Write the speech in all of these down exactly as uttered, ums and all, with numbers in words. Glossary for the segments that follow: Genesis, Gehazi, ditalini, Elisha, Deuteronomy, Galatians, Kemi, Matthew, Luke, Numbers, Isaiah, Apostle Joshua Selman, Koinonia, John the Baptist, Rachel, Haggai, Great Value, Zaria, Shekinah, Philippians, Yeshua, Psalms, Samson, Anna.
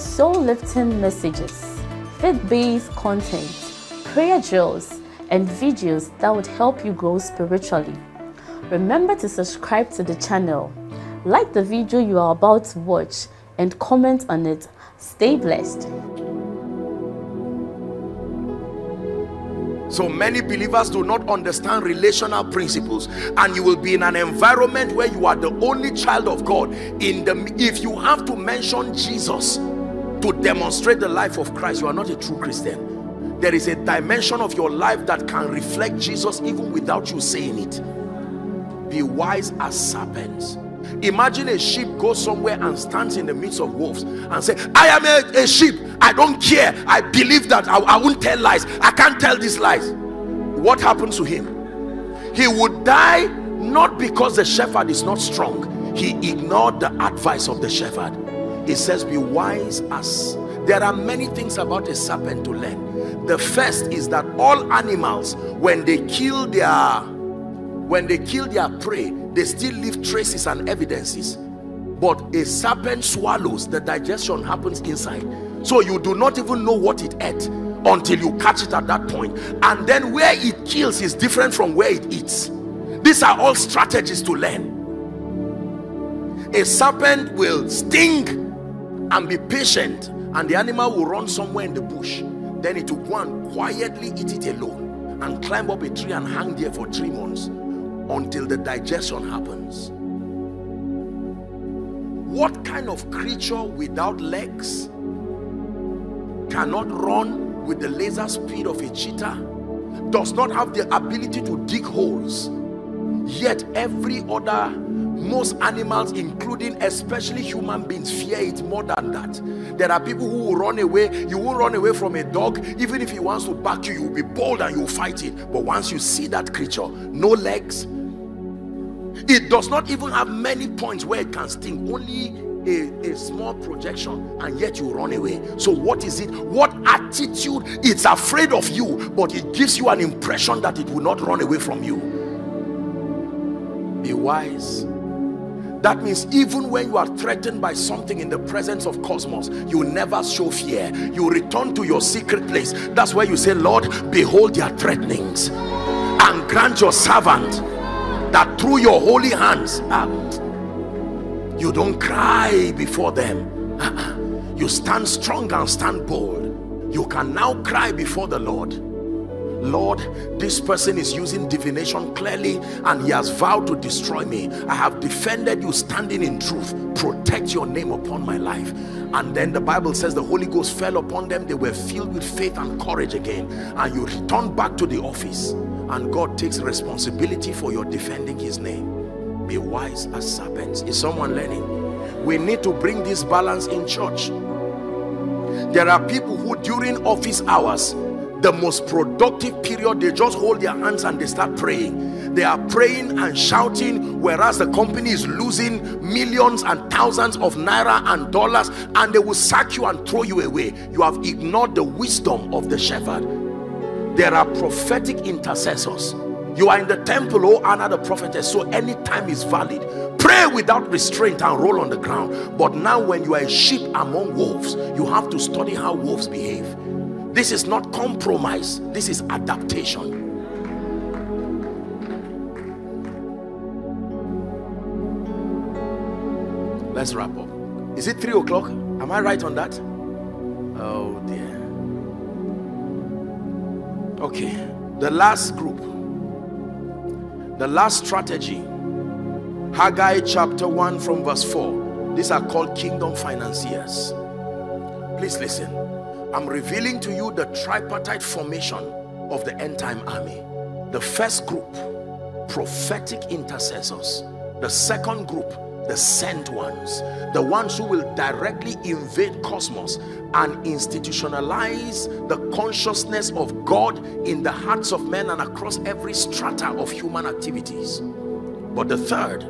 soul-lifting messages, faith-based content, prayer drills, and videos that would help you grow spiritually. Remember to subscribe to the channel, like the video you are about to watch, and comment on it. Stay blessed. So many believers do not understand relational principles, and you will be in an environment where you are the only child of God. In the if you have to mention Jesus to demonstrate the life of Christ, you are not a true Christian. There is a dimension of your life that can reflect Jesus even without you saying it. Be wise as serpents. Imagine a sheep goes somewhere and stands in the midst of wolves and say, I am a, a sheep, I don't care, I believe that I, I won't tell lies, I can't tell these lies. What happens to him? He would die, not because the shepherd is not strong. He ignored the advice of the shepherd. It says, be wise as. There are many things about a serpent to learn. The first is that all animals, when they kill their when they kill their prey, they still leave traces and evidences. But a serpent swallows, the digestion happens inside, so you do not even know what it ate until you catch it at that point. And then where it kills is different from where it eats. These are all strategies to learn. A serpent will sting and be patient, and the animal will run somewhere in the bush. Then it will go and quietly eat it alone and climb up a tree and hang there for three months until the digestion happens. What kind of creature without legs cannot run with the laser speed of a cheetah, does not have the ability to dig holes? Yet every other, most animals, including especially human beings, fear it more than that. There are people who will run away. You won't run away from a dog. Even if he wants to back you, you will be bold and you will fight it. But once you see that creature, no legs, it does not even have many points where it can sting, only a, a small projection, and yet you run away. So what is it? What attitude? It's afraid of you, but it gives you an impression that it will not run away from you. Be wise. That means even when you are threatened by something in the presence of cosmos, you never show fear. You return to your secret place. That's where you say, Lord, behold their threatenings, and grant your servant that through your holy hands uh, you don't cry before them. Uh-uh. You stand strong and stand bold. You can now cry before the Lord. Lord, this person is using divination clearly, and he has vowed to destroy me. I have defended you standing in truth. Protect your name upon my life. And then the Bible says the Holy Ghost fell upon them. They were filled with faith and courage again. And you return back to the office, and God takes responsibility for your defending his name. Be wise as serpents. Is someone learning? We need to bring this balance in church. There are people who during office hours, the most productive period, they just hold their hands and they start praying. They are praying and shouting, whereas the company is losing millions and thousands of naira and dollars, and they will sack you and throw you away. You have ignored the wisdom of the shepherd. There are prophetic intercessors. You are in the temple, oh Anna the prophetess, so any time is valid. Pray without restraint and roll on the ground. But now when you are a sheep among wolves, you have to study how wolves behave. This is not compromise. This is adaptation. Let's wrap up. Is it three o'clock? Am I right on that? Oh dear. Okay. The last group. The last strategy. Haggai chapter one from verse four. These are called kingdom financiers. Please listen. I'm revealing to you the tripartite formation of the end-time army. The first group, prophetic intercessors. The second group, the sent ones, the ones who will directly invade cosmos and institutionalize the consciousness of God in the hearts of men and across every strata of human activities. But the third,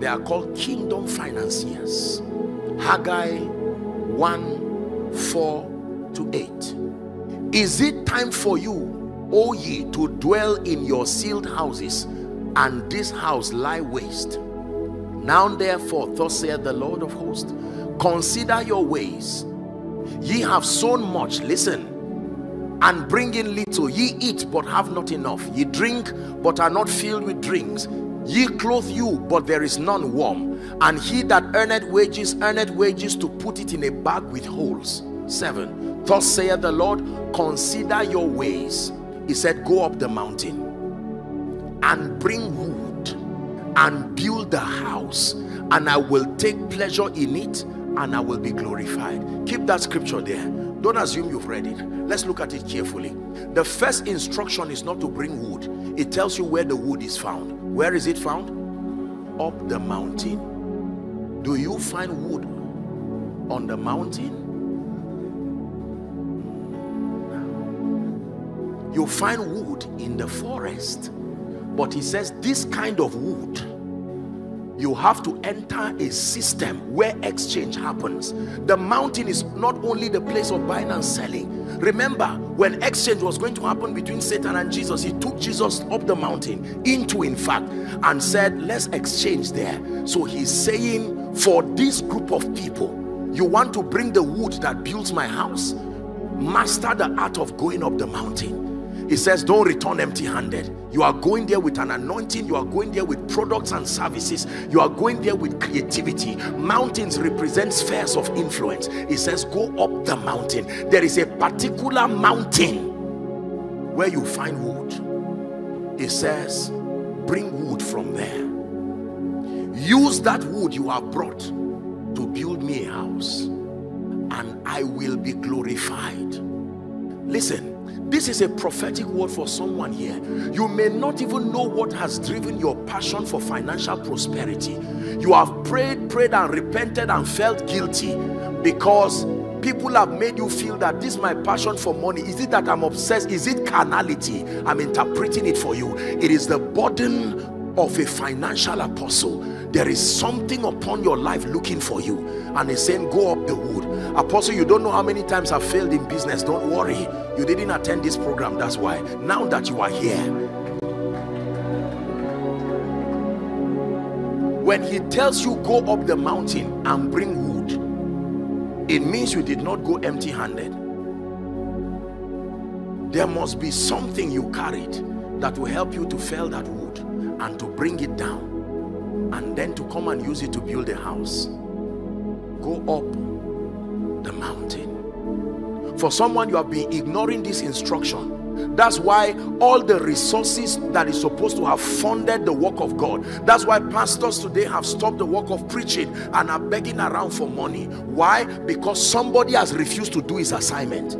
they are called kingdom financiers. Haggai one, four to eight. Is it time for you, O ye, to dwell in your sealed houses, and this house lie waste? Now therefore, thus saith the Lord of hosts, consider your ways. Ye have sown much, listen, and bring in little. Ye eat, but have not enough. Ye drink, but are not filled with drinks. Ye clothe you, but there is none warm. And he that earneth wages, earneth wages to put it in a bag with holes. Seven. Thus saith the Lord, consider your ways. He said, go up the mountain and bring wood and build the house, and I will take pleasure in it, and I will be glorified. Keep that scripture there. Don't assume you've read it. Let's look at it carefully. The first instruction is not to bring wood. It tells you where the wood is found. Where is it found? Up the mountain. Do you find wood on the mountain? You find wood in the forest. But he says this kind of wood, you have to enter a system where exchange happens. The mountain is not only the place of buying and selling. Remember, when exchange was going to happen between Satan and Jesus, he took Jesus up the mountain, into in fact, and said, let's exchange there. So he's saying, for this group of people, you want to bring the wood that builds my house? Master the art of going up the mountain. He says, don't return empty-handed. You are going there with an anointing. You are going there with products and services. You are going there with creativity. Mountains represent spheres of influence. He says, go up the mountain. There is a particular mountain where you find wood. He says, bring wood from there. Use that wood you have brought to build me a house, and I will be glorified. Listen. This is a prophetic word for someone here. You may not even know what has driven your passion for financial prosperity. You have prayed, prayed and repented and felt guilty because people have made you feel that this is my passion for money. Is it that I'm obsessed? Is it carnality? I'm interpreting it for you. It is the burden of a financial apostle. There is something upon your life looking for you. And he's saying, go up the wood. Apostle, you don't know how many times I've failed in business. Don't worry. You didn't attend this program. That's why. Now that you are here. When he tells you, go up the mountain and bring wood, it means you did not go empty-handed. There must be something you carried that will help you to fell that wood and to bring it down, and then to come and use it to build a house. Go up the mountain. For someone, you have been ignoring this instruction. That's why all the resources that is supposed to have funded the work of God, that's why pastors today have stopped the work of preaching and are begging around for money. Why? Because somebody has refused to do his assignment.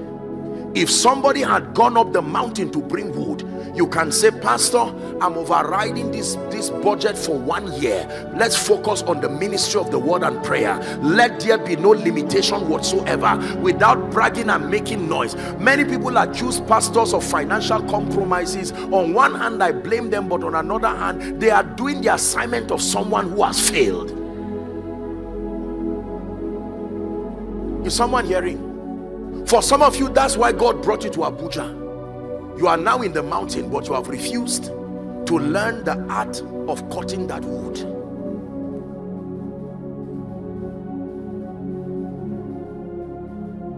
If somebody had gone up the mountain to bring wood, you can say, Pastor, I'm overriding this, this budget for one year. Let's focus on the ministry of the word and prayer. Let there be no limitation whatsoever, without bragging and making noise. Many people accuse pastors of financial compromises. On one hand, I blame them, but on another hand, they are doing the assignment of someone who has failed. Is someone hearing? For some of you, that's why God brought you to Abuja. You are now in the mountain, but you have refused to learn the art of cutting that wood.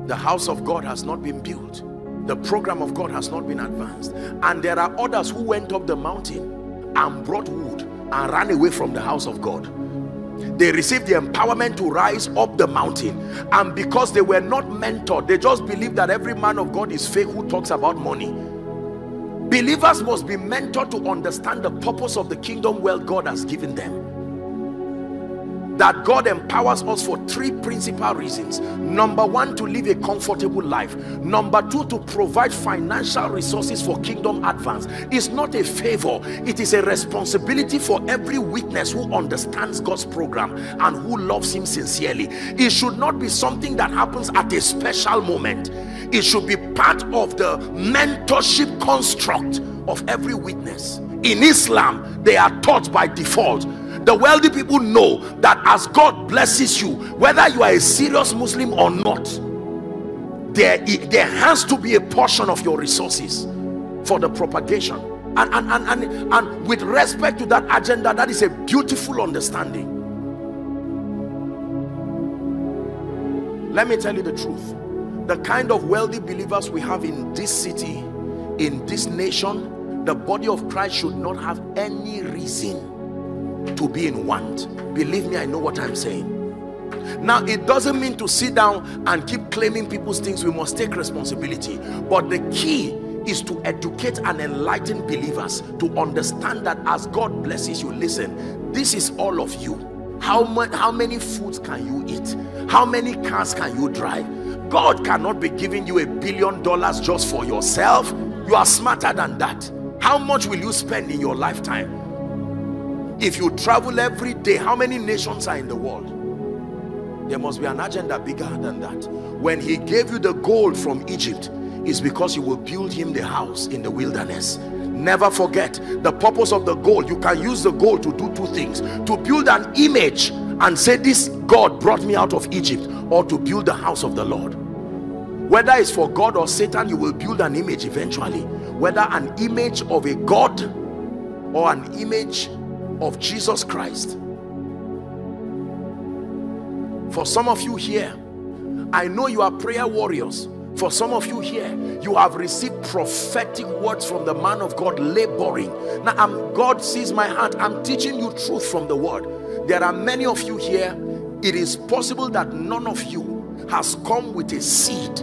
The house of God has not been built. The program of God has not been advanced. And there are others who went up the mountain and brought wood and ran away from the house of God. They received the empowerment to rise up the mountain, and because they were not mentored, they just believe that every man of God is fake who talks about money. Believers must be mentored to understand the purpose of the kingdom wealth God has given them. that God empowers us for three principal reasons. Number one, to live a comfortable life. Number two, to provide financial resources for kingdom advance. It's not a favor, it is a responsibility for every witness who understands God's program and who loves him sincerely. It should not be something that happens at a special moment. It should be part of the mentorship construct of every witness. In Islam, they are taught by default. The wealthy people know that as God blesses you, whether you are a serious Muslim or not, there, there has to be a portion of your resources for the propagation. And, and, and, and, and with respect to that agenda, that is a beautiful understanding. Let me tell you the truth. The kind of wealthy believers we have in this city, in this nation, the body of Christ should not have any reason to be in want. Believe me, I know what I'm saying. Now, it doesn't mean to sit down and keep claiming people's things. We must take responsibility. But the key is to educate and enlighten believers to understand that as God blesses you, listen, this is all of you. How much, how many foods can you eat? How many cars can you drive? God cannot be giving you a billion dollars just for yourself. You are smarter than that. How much will you spend in your lifetime? If you travel every day, how many nations are in the world? There must be an agenda bigger than that. When he gave you the gold from Egypt, it's because you will build him the house in the wilderness. Never forget the purpose of the gold. You can use the gold to do two things: to build an image and say, this God brought me out of Egypt, or to build the house of the Lord. Whether it's for God or Satan, you will build an image eventually. Whether an image of a god or an image of Jesus Christ. For some of you here, I know you are prayer warriors. For some of you here, you have received prophetic words from the man of God laboring. Now, I'm, God sees my heart. I'm teaching you truth from the word. There are many of you here, it is possible that none of you has come with a seed.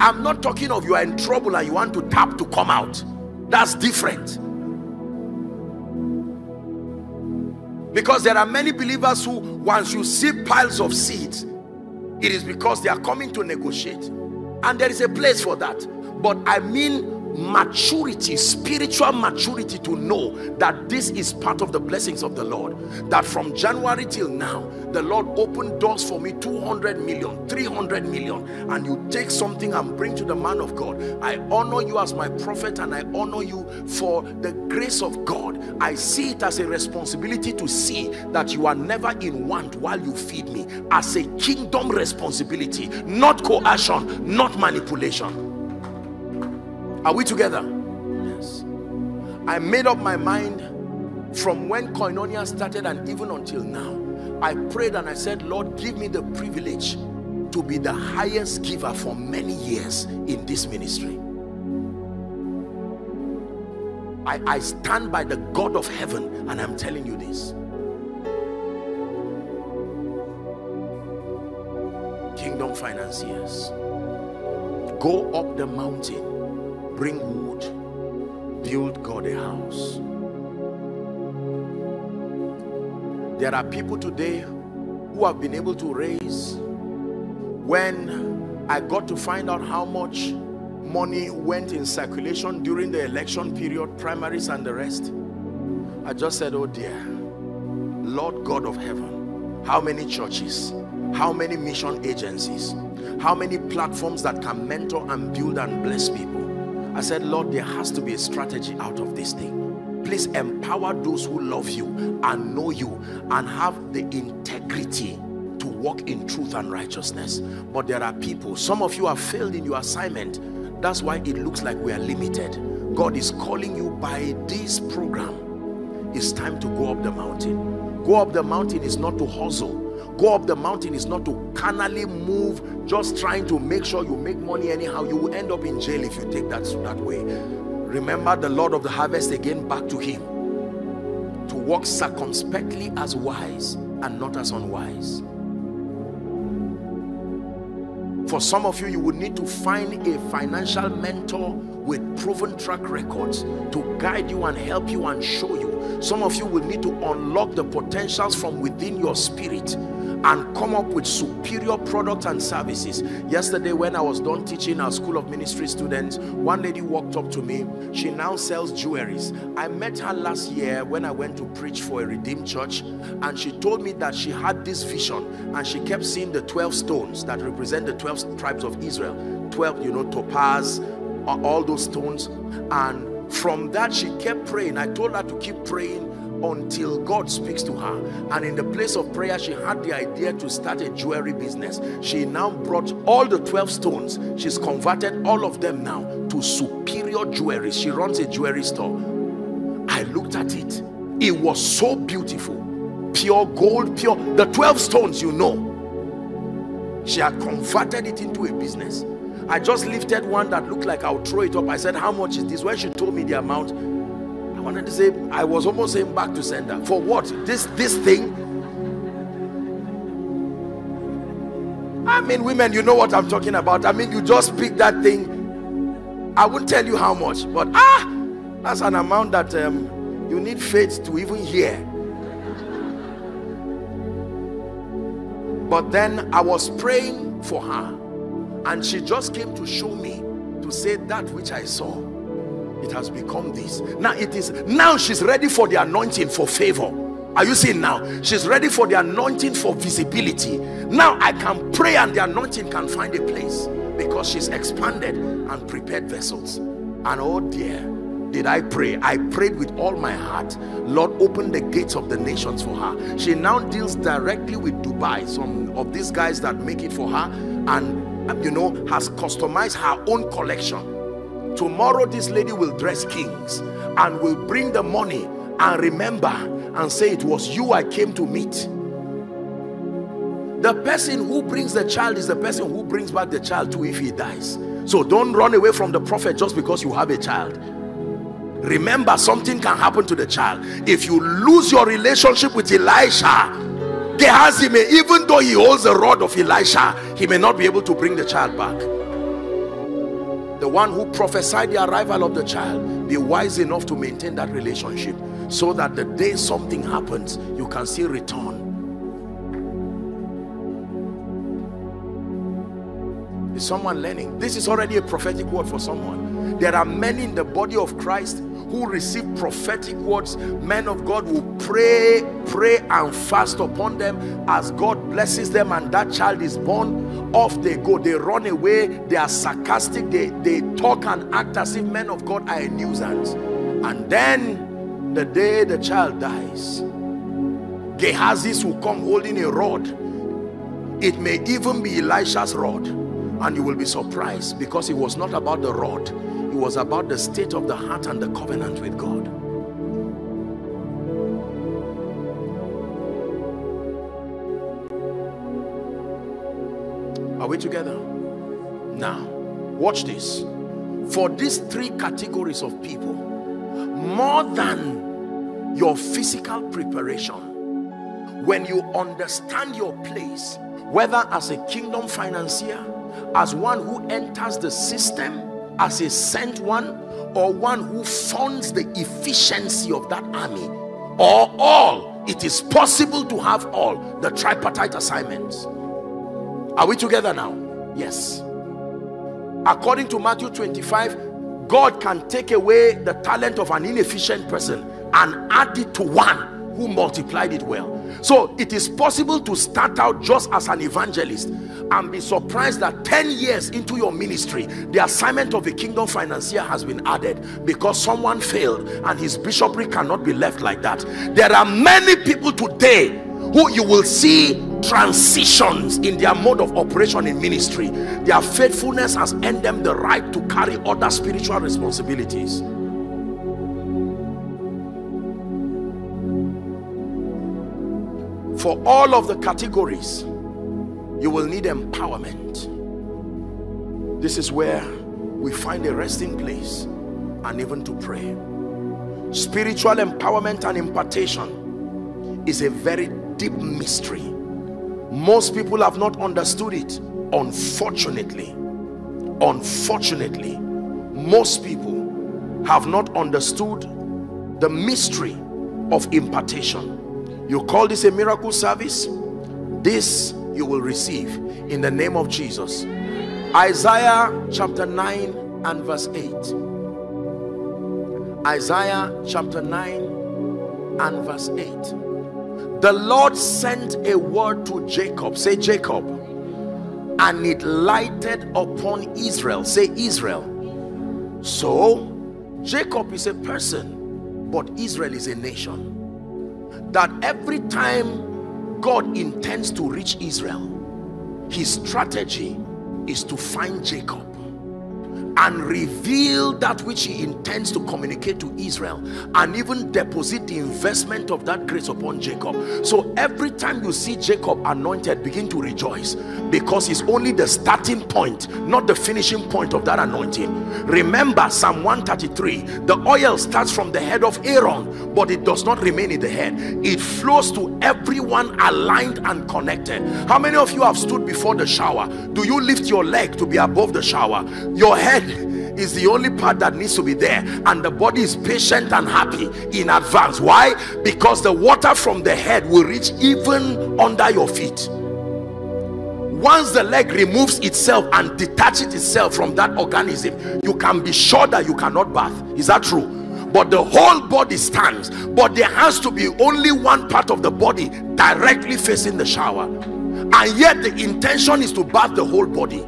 I'm not talking of you are in trouble and you want to tap to come out. That's different. Because there are many believers who, once you see piles of seeds, it is because they are coming to negotiate. And there is a place for that. But I mean maturity, spiritual maturity, to know that this is part of the blessings of the Lord. That from January till now, the Lord opened doors for me, two hundred million, three hundred million, and you take something and bring to the man of God. I honor you as my prophet, and I honor you for the grace of God. I see it as a responsibility to see that you are never in want while you feed me, as a kingdom responsibility, not coercion, not manipulation. Are we together? Yes. I made up my mind from when Koinonia started and even until now. I prayed and I said, Lord, give me the privilege to be the highest giver for many years in this ministry. I, I stand by the God of heaven and I'm telling you this. Kingdom financiers, go up the mountain. Bring wood, build God a house. There are people today who have been able to raise. When I got to find out how much money went in circulation during the election period, primaries and the rest, I just said, oh dear, Lord God of heaven, how many churches, how many mission agencies, how many platforms that can mentor and build and bless people. I said, Lord, there has to be a strategy out of this thing. Please empower those who love you and know you and have the integrity to walk in truth and righteousness. But there are people, some of you have failed in your assignment. That's why it looks like we are limited. God is calling you by this program. It's time to go up the mountain. Go up the mountain is not to hustle. Go up the mountain is not to carnally move, just trying to make sure you make money anyhow. You will end up in jail if you take that, that way. Remember the Lord of the harvest again, back to him. To walk circumspectly as wise and not as unwise. For some of you, you would need to find a financial mentor with proven track records to guide you and help you and show you Some of you will need to unlock the potentials from within your spirit and come up with superior products and services. Yesterday when I was done teaching our School of Ministry students, one lady walked up to me. She now sells jewelries. I met her last year when I went to preach for a Redeemed church, and she told me that she had this vision and she kept seeing the twelve stones that represent the twelve tribes of Israel. twelve, you know, topaz, all those stones. And from that she kept praying. I told her to keep praying until God speaks to her, and in the place of prayer she had the idea to start a jewelry business. She now brought all the twelve stones. She's converted all of them now to superior jewelry. She runs a jewelry store. I looked at it. It was so beautiful, pure gold, pure, the twelve stones, you know. She had converted it into a business. I just lifted one that looked like I'll throw it up. I said, how much is this? When she told me the amount, I wanted to say, I was almost saying back to sender. For what? This this thing? I mean, women, you know what I'm talking about. I mean, you just pick that thing. I won't tell you how much, but ah, that's an amount that um, you need faith to even hear. But then I was praying for her, and she just came to show me, to say that which I saw. It has become this. Now it is, now she's ready for the anointing for favor. Are you seeing now? She's ready for the anointing for visibility. Now I can pray and the anointing can find a place, because she's expanded and prepared vessels. And oh dear, did I pray. I prayed with all my heart. Lord, open the gates of the nations for her. She now deals directly with Dubai, some of these guys that make it for her, and you know, has customized her own collection. Tomorrow this lady will dress kings and will bring the money and remember and say, it was you I came to meet. The person who brings the child is the person who brings back the child too if he dies. So don't run away from the prophet just because you have a child. Remember, something can happen to the child. If you lose your relationship with Elisha, Gehazi may, even though he holds the rod of Elisha, he may not be able to bring the child back. The one who prophesied the arrival of the child, be wise enough to maintain that relationship, so that the day something happens, you can still return. Is someone learning? This is already a prophetic word for someone. There are many in the body of Christ who receive prophetic words. Men of God will pray, pray and fast upon them. As God blesses them and that child is born, off they go. They run away. They are sarcastic. They, they talk and act as if men of God are a nuisance. And then the day the child dies, Gehazis will come holding a rod. It may even be Elisha's rod. And you will be surprised, because it was not about the rod. It was about the state of the heart and the covenant with God. Are we together? Now, watch this. For these three categories of people, more than your physical preparation, when you understand your place, whether as a kingdom financier, as one who enters the system, as a sent one, or one who funds the efficiency of that army, or all, it is possible to have all the tripartite assignments. Are we together now? Yes. According to Matthew twenty-five, God can take away the talent of an inefficient person and add it to one who multiplied it well. So it is possible to start out just as an evangelist and be surprised that ten years into your ministry, the assignment of a kingdom financier has been added, because someone failed and his bishopric cannot be left like that. There are many people today who you will see transitions in their mode of operation in ministry. Their faithfulness has earned them the right to carry other spiritual responsibilities. For all of the categories, you will need empowerment. This is where we find a resting place and even to pray. Spiritual empowerment and impartation is a very deep mystery. Most people have not understood it. Unfortunately, unfortunately, most people have not understood the mystery of impartation. You call this a miracle service? This you will receive in the name of Jesus. Isaiah chapter nine and verse eight. Isaiah chapter nine and verse eight. The Lord sent a word to Jacob. Say Jacob. And it lighted upon Israel. Say Israel. So Jacob is a person, but Israel is a nation. That every time God intends to reach Israel, his strategy is to find Jacob and reveal that which he intends to communicate to Israel, and even deposit the investment of that grace upon Jacob. So every time you see Jacob anointed, begin to rejoice, because it's only the starting point, not the finishing point of that anointing. Remember Psalm one thirty-three, the oil starts from the head of Aaron, but it does not remain in the head. It flows to everyone aligned and connected. How many of you have stood before the shower? Do you lift your leg to be above the shower? Your head is the only part that needs to be there, and the body is patient and happy in advance. Why? Because the water from the head will reach even under your feet. Once the leg removes itself and detaches itself from that organism, you can be sure that you cannot bathe. Is that true? But the whole body stands, but there has to be only one part of the body directly facing the shower, and yet the intention is to bathe the whole body.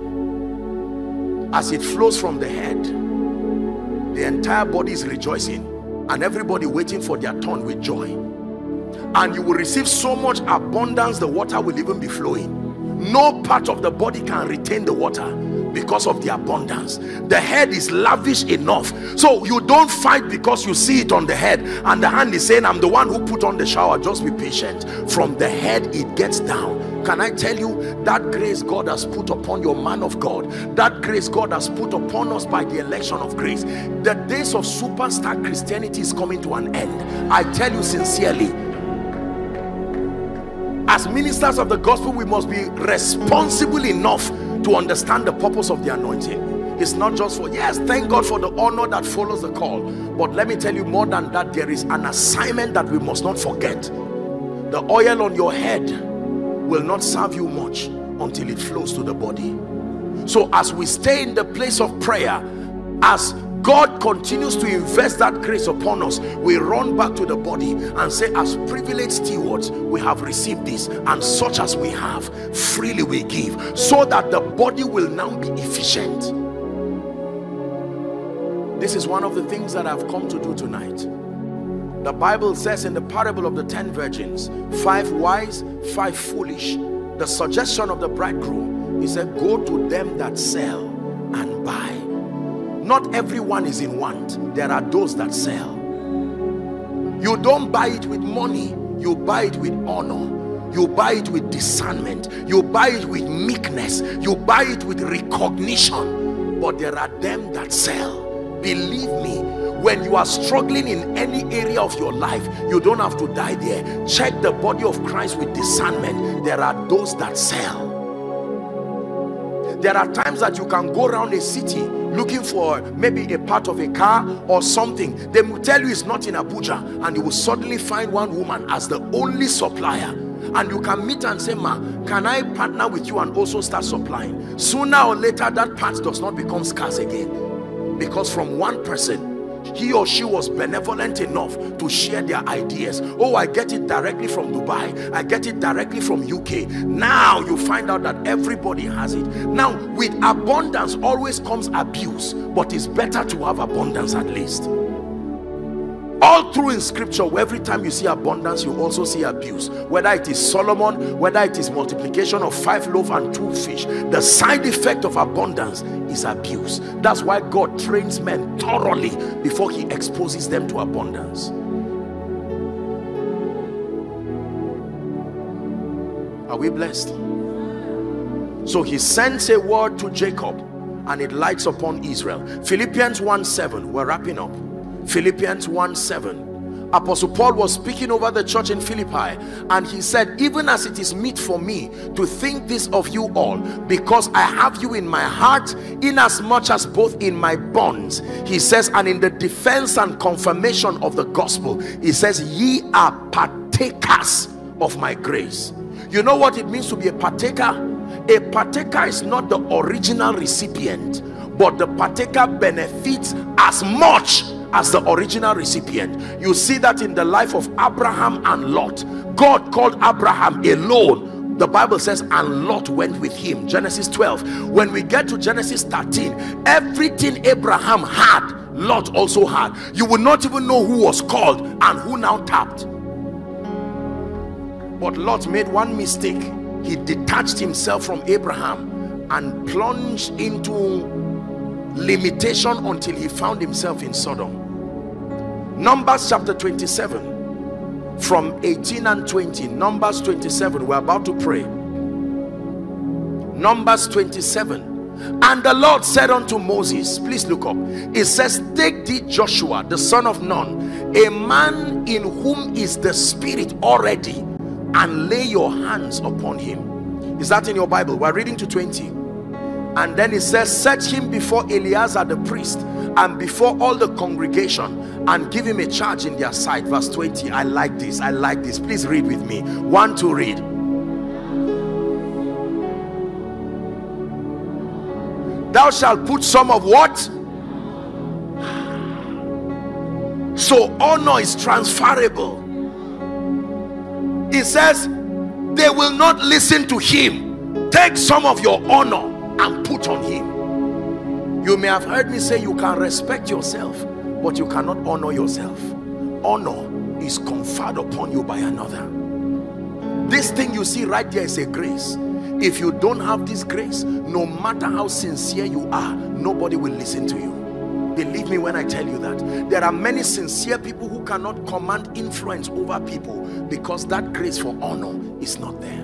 As it flows from the head, the entire body is rejoicing, and everybody waiting for their turn with joy. And you will receive so much abundance, the water will even be flowing. No part of the body can retain the water because of the abundance. The head is lavish enough. So you don't fight because you see it on the head, and the hand is saying, I'm the one who put on the shower. Just be patient. From the head, it gets down. Can I tell you that grace God has put upon your man of God, that grace God has put upon us by the election of grace? The days of superstar Christianity is coming to an end. I tell you sincerely, as ministers of the gospel, we must be responsible enough to understand the purpose of the anointing. It's not just for, yes, thank God for the honor that follows the call, but let me tell you more than that. There is an assignment that we must not forget. The oil on your head will not serve you much until it flows to the body. So as we stay in the place of prayer, as God continues to invest that grace upon us, we run back to the body and say, as privileged stewards, we have received this, and such as we have, freely we give, so that the body will now be efficient. This is one of the things that I've come to do tonight. The Bible says in the parable of the ten virgins, five wise, five foolish, the suggestion of the bridegroom is that go to them that sell and buy. Not everyone is in want. There are those that sell. You don't buy it with money. You buy it with honor. You buy it with discernment. You buy it with meekness. You buy it with recognition. But there are them that sell. Believe me, when you are struggling in any area of your life, you don't have to die there. Check the body of Christ with discernment. There are those that sell. There are times that you can go around a city looking for maybe a part of a car or something. They will tell you it's not in Abuja, and you will suddenly find one woman as the only supplier. And you can meet and say, ma, can I partner with you and also start supplying? Sooner or later, that part does not become scarce again, because from one person, he or she was benevolent enough to share their ideas. Oh, I get it directly from Dubai. I get it directly from U K. Now you find out that everybody has it. Now, with abundance always comes abuse, but it's better to have abundance at least. All through in scripture, every time you see abundance, you also see abuse. Whether it is Solomon, whether it is multiplication of five loaves and two fish, the side effect of abundance is abuse. That's why God trains men thoroughly before he exposes them to abundance. Are we blessed? So he sends a word to Jacob, and it lights upon Israel. Philippians one seven, we're wrapping up. Philippians one seven, Apostle Paul was speaking over the church in Philippi, and he said, even as it is meet for me to think this of you all, because I have you in my heart, inasmuch as both in my bonds, he says, and in the defense and confirmation of the gospel, he says, ye are partakers of my grace. You know what it means to be a partaker? A partaker is not the original recipient, but the partaker benefits as much as the original recipient. You see that in the life of Abraham and Lot. God called Abraham alone. The Bible says, and Lot went with him. Genesis twelve. When we get to Genesis thirteen, everything Abraham had, Lot also had. You will not even know who was called and who now tapped. But Lot made one mistake. He detached himself from Abraham and plunged into limitation until he found himself in Sodom. Numbers chapter twenty-seven from eighteen and twenty. Numbers twenty-seven, we're about to pray. Numbers twenty-seven. And the Lord said unto Moses, please look up. It says, take thee Joshua the son of Nun, a man in whom is the spirit already, and lay your hands upon him. Is that in your Bible? We're reading to twenty. And then it says, set him before Eleazar the priest and before all the congregation, and give him a charge in their sight. Verse twenty. I like this. I like this. Please read with me. One, two, read. Thou shalt put some of what? So honor is transferable. It says, they will not listen to him. Take some of your honor and put on him. You may have heard me say you can respect yourself, but you cannot honor yourself. Honor is conferred upon you by another. This thing you see right there is a grace. If you don't have this grace, no matter how sincere you are, nobody will listen to you. Believe me when I tell you that. There are many sincere people who cannot command influence over people because that grace for honor is not there.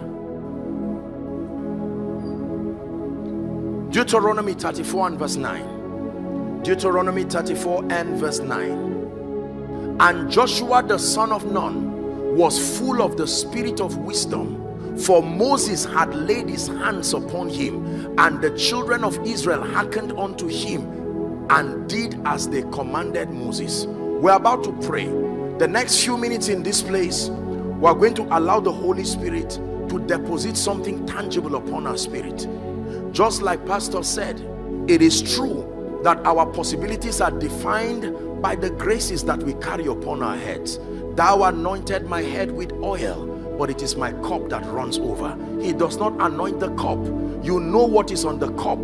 Deuteronomy thirty-four and verse nine. Deuteronomy thirty-four and verse nine. And Joshua the son of Nun was full of the spirit of wisdom, for Moses had laid his hands upon him, and the children of Israel hearkened unto him and did as they commanded Moses. We're about to pray. The next few minutes in this place, we're going to allow the Holy Spirit to deposit something tangible upon our spirit. Just like Pastor said, it is true that our possibilities are defined by the graces that we carry upon our heads. Thou anointed my head with oil, but it is my cup that runs over. He does not anoint the cup. You know what is on the cup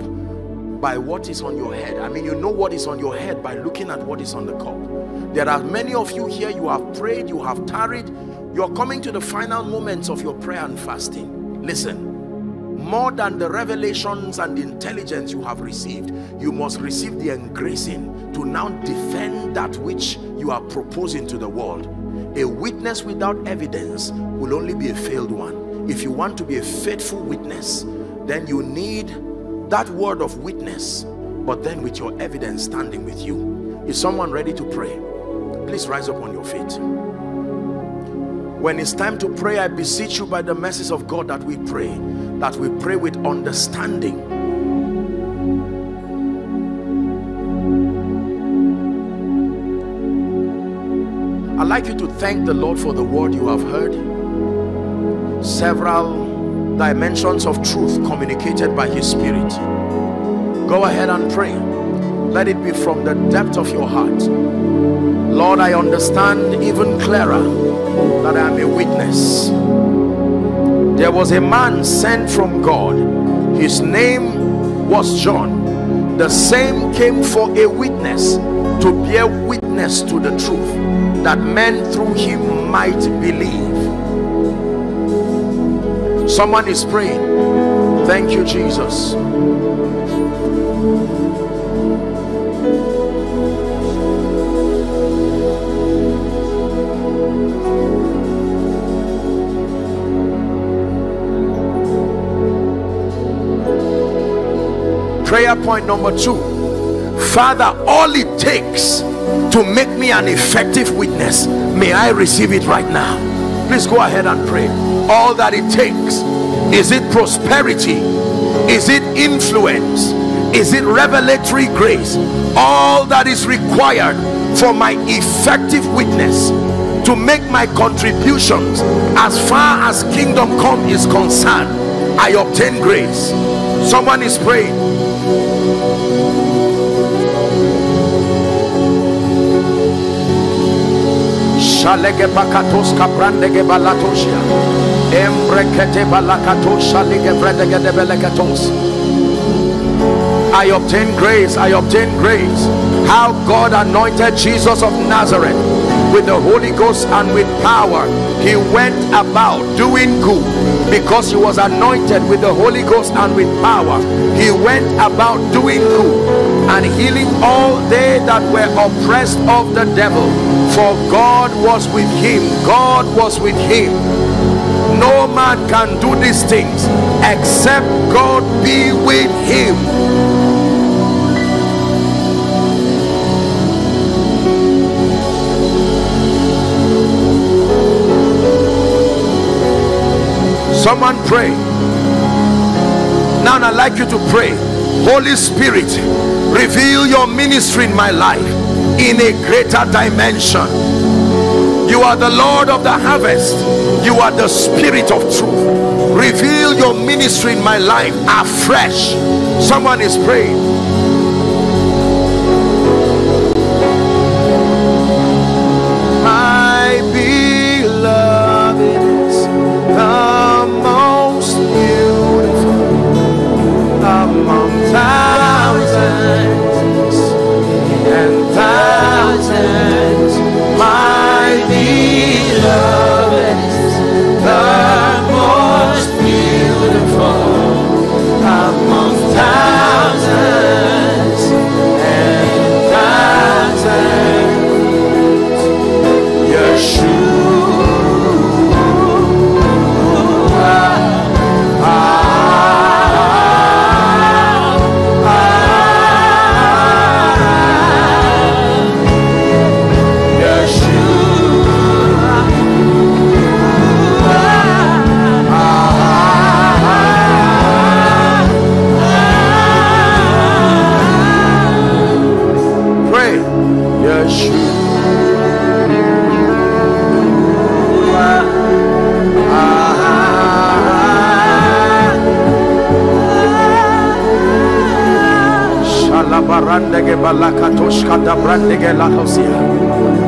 by what is on your head. I mean, you know what is on your head by looking at what is on the cup. There are many of you here, you have prayed, you have tarried, you're coming to the final moments of your prayer and fasting. Listen. More than the revelations and the intelligence you have received, you must receive the engracing to now defend that which you are proposing to the world. A witness without evidence will only be a failed one. If you want to be a faithful witness, then you need that word of witness, but then with your evidence standing with you. Is someone ready to pray? Please rise up on your feet. When it's time to pray, I beseech you by the mercies of God that we pray, that we pray with understanding. I'd like you to thank the Lord for the word you have heard. Several dimensions of truth communicated by His Spirit. Go ahead and pray. Let it be from the depth of your heart. Lord, I understand even clearer that I am a witness. There was a man sent from God. His name was John. The same came for a witness, to bear witness to the truth, that men through him might believe. Someone is praying. Thank you, Jesus. Prayer point number two. Father, all it takes to make me an effective witness, may I receive it right now. Please go ahead and pray. All that it takes. Is it prosperity? Is it influence? Is it revelatory grace? All that is required for my effective witness to make my contributions as far as kingdom come is concerned, I obtain grace. Someone is praying. I obtain grace. I obtain grace. How God anointed Jesus of Nazareth with the Holy Ghost and with power. He went about doing good because he was anointed with the Holy Ghost and with power. He went about doing good and healing all they that were oppressed of the devil, for God was with him. God was with him. No man can do these things except God be with him. Someone pray. Now I'd like you to pray. Holy Spirit, reveal your ministry in my life in a greater dimension. You are the Lord of the harvest. You are the Spirit of truth. Reveal your ministry in my life afresh. Someone is praying.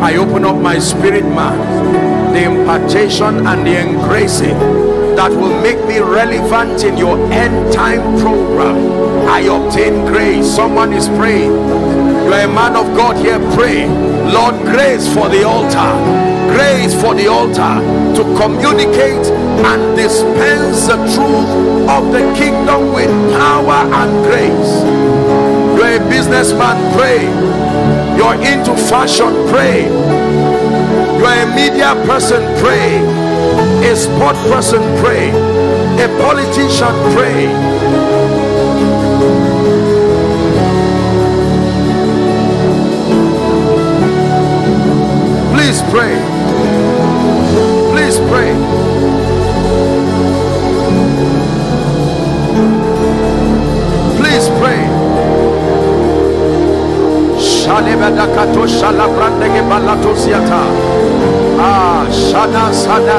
I open up my spirit man, the impartation and the engracing that will make me relevant in your end time program. I obtain grace. Someone is praying. You are a man of God here. Pray, Lord, grace for the altar, grace for the altar to communicate and dispense the truth of the kingdom with power and grace. You're a businessman, pray. You're into fashion, pray. You're a media person, pray. A sport person, pray. A politician, pray. Please pray. Please pray. Ah, Shada, Shada,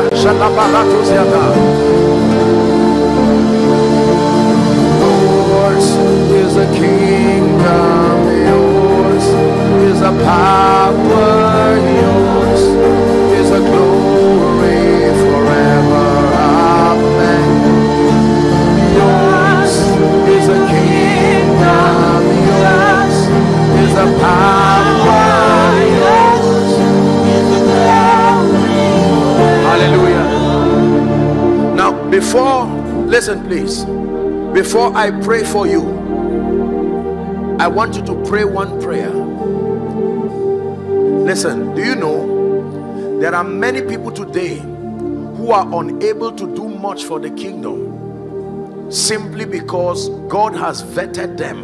yours is a kingdom, yours is a power, yours is a glory forever. Amen. Yours is a kingdom, yours is a power. Hallelujah. Now, before, listen please, before I pray for you, I want you to pray one prayer. Listen, do you know there are many people today who are unable to do much for the kingdom simply because God has vetted them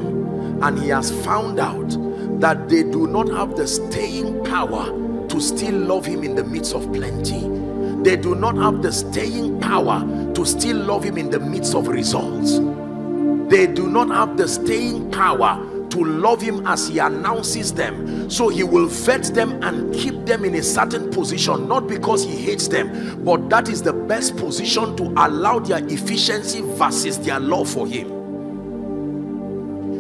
and he has found out that they do not have the staying power to still love him in the midst of plenty. They do not have the staying power to still love him in the midst of results. They do not have the staying power to love him as he announces them. So he will vet them and keep them in a certain position, not because he hates them, but that is the best position to allow their efficiency versus their love for him.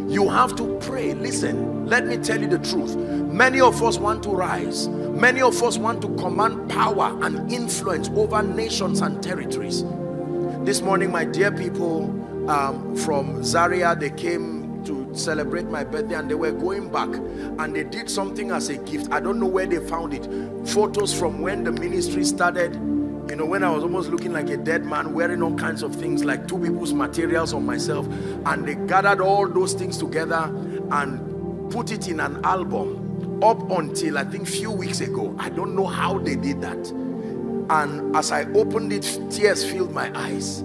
You have to pray. Listen, let me tell you the truth. Many of us want to rise. Many of us want to command power and influence over nations and territories. This morning, my dear people um, from Zaria, they came to celebrate my birthday and they were going back and they did something as a gift. I don't know where they found it. Photos from when the ministry started. You know, when I was almost looking like a dead man, wearing all kinds of things, like two people's materials on myself. And they gathered all those things together and put it in an album up until, I think, a few weeks ago. I don't know how they did that. And as I opened it, tears filled my eyes.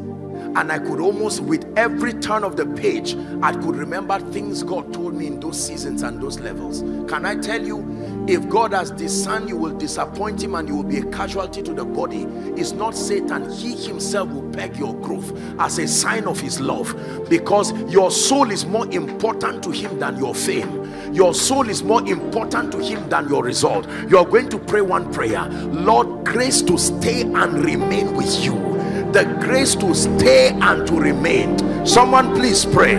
And I could almost, with every turn of the page, I could remember things God told me in those seasons and those levels. Can I tell you, if God has discerned, you will disappoint him and you will be a casualty to the body. It's not Satan. He himself will beg your growth as a sign of his love, because your soul is more important to him than your fame. Your soul is more important to him than your result. You're going to pray one prayer. Lord, grace to stay and remain with you. The grace to stay and to remain. Someone please pray.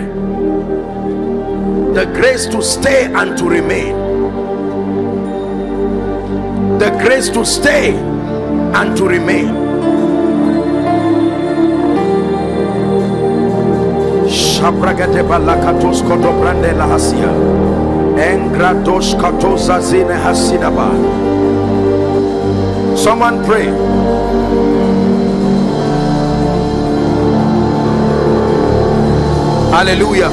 The grace to stay and to remain. The grace to stay and to remain. Shabragate balakatos koto brande la hasia. Engrados katosa zine hasidaba. Someone pray. Hallelujah.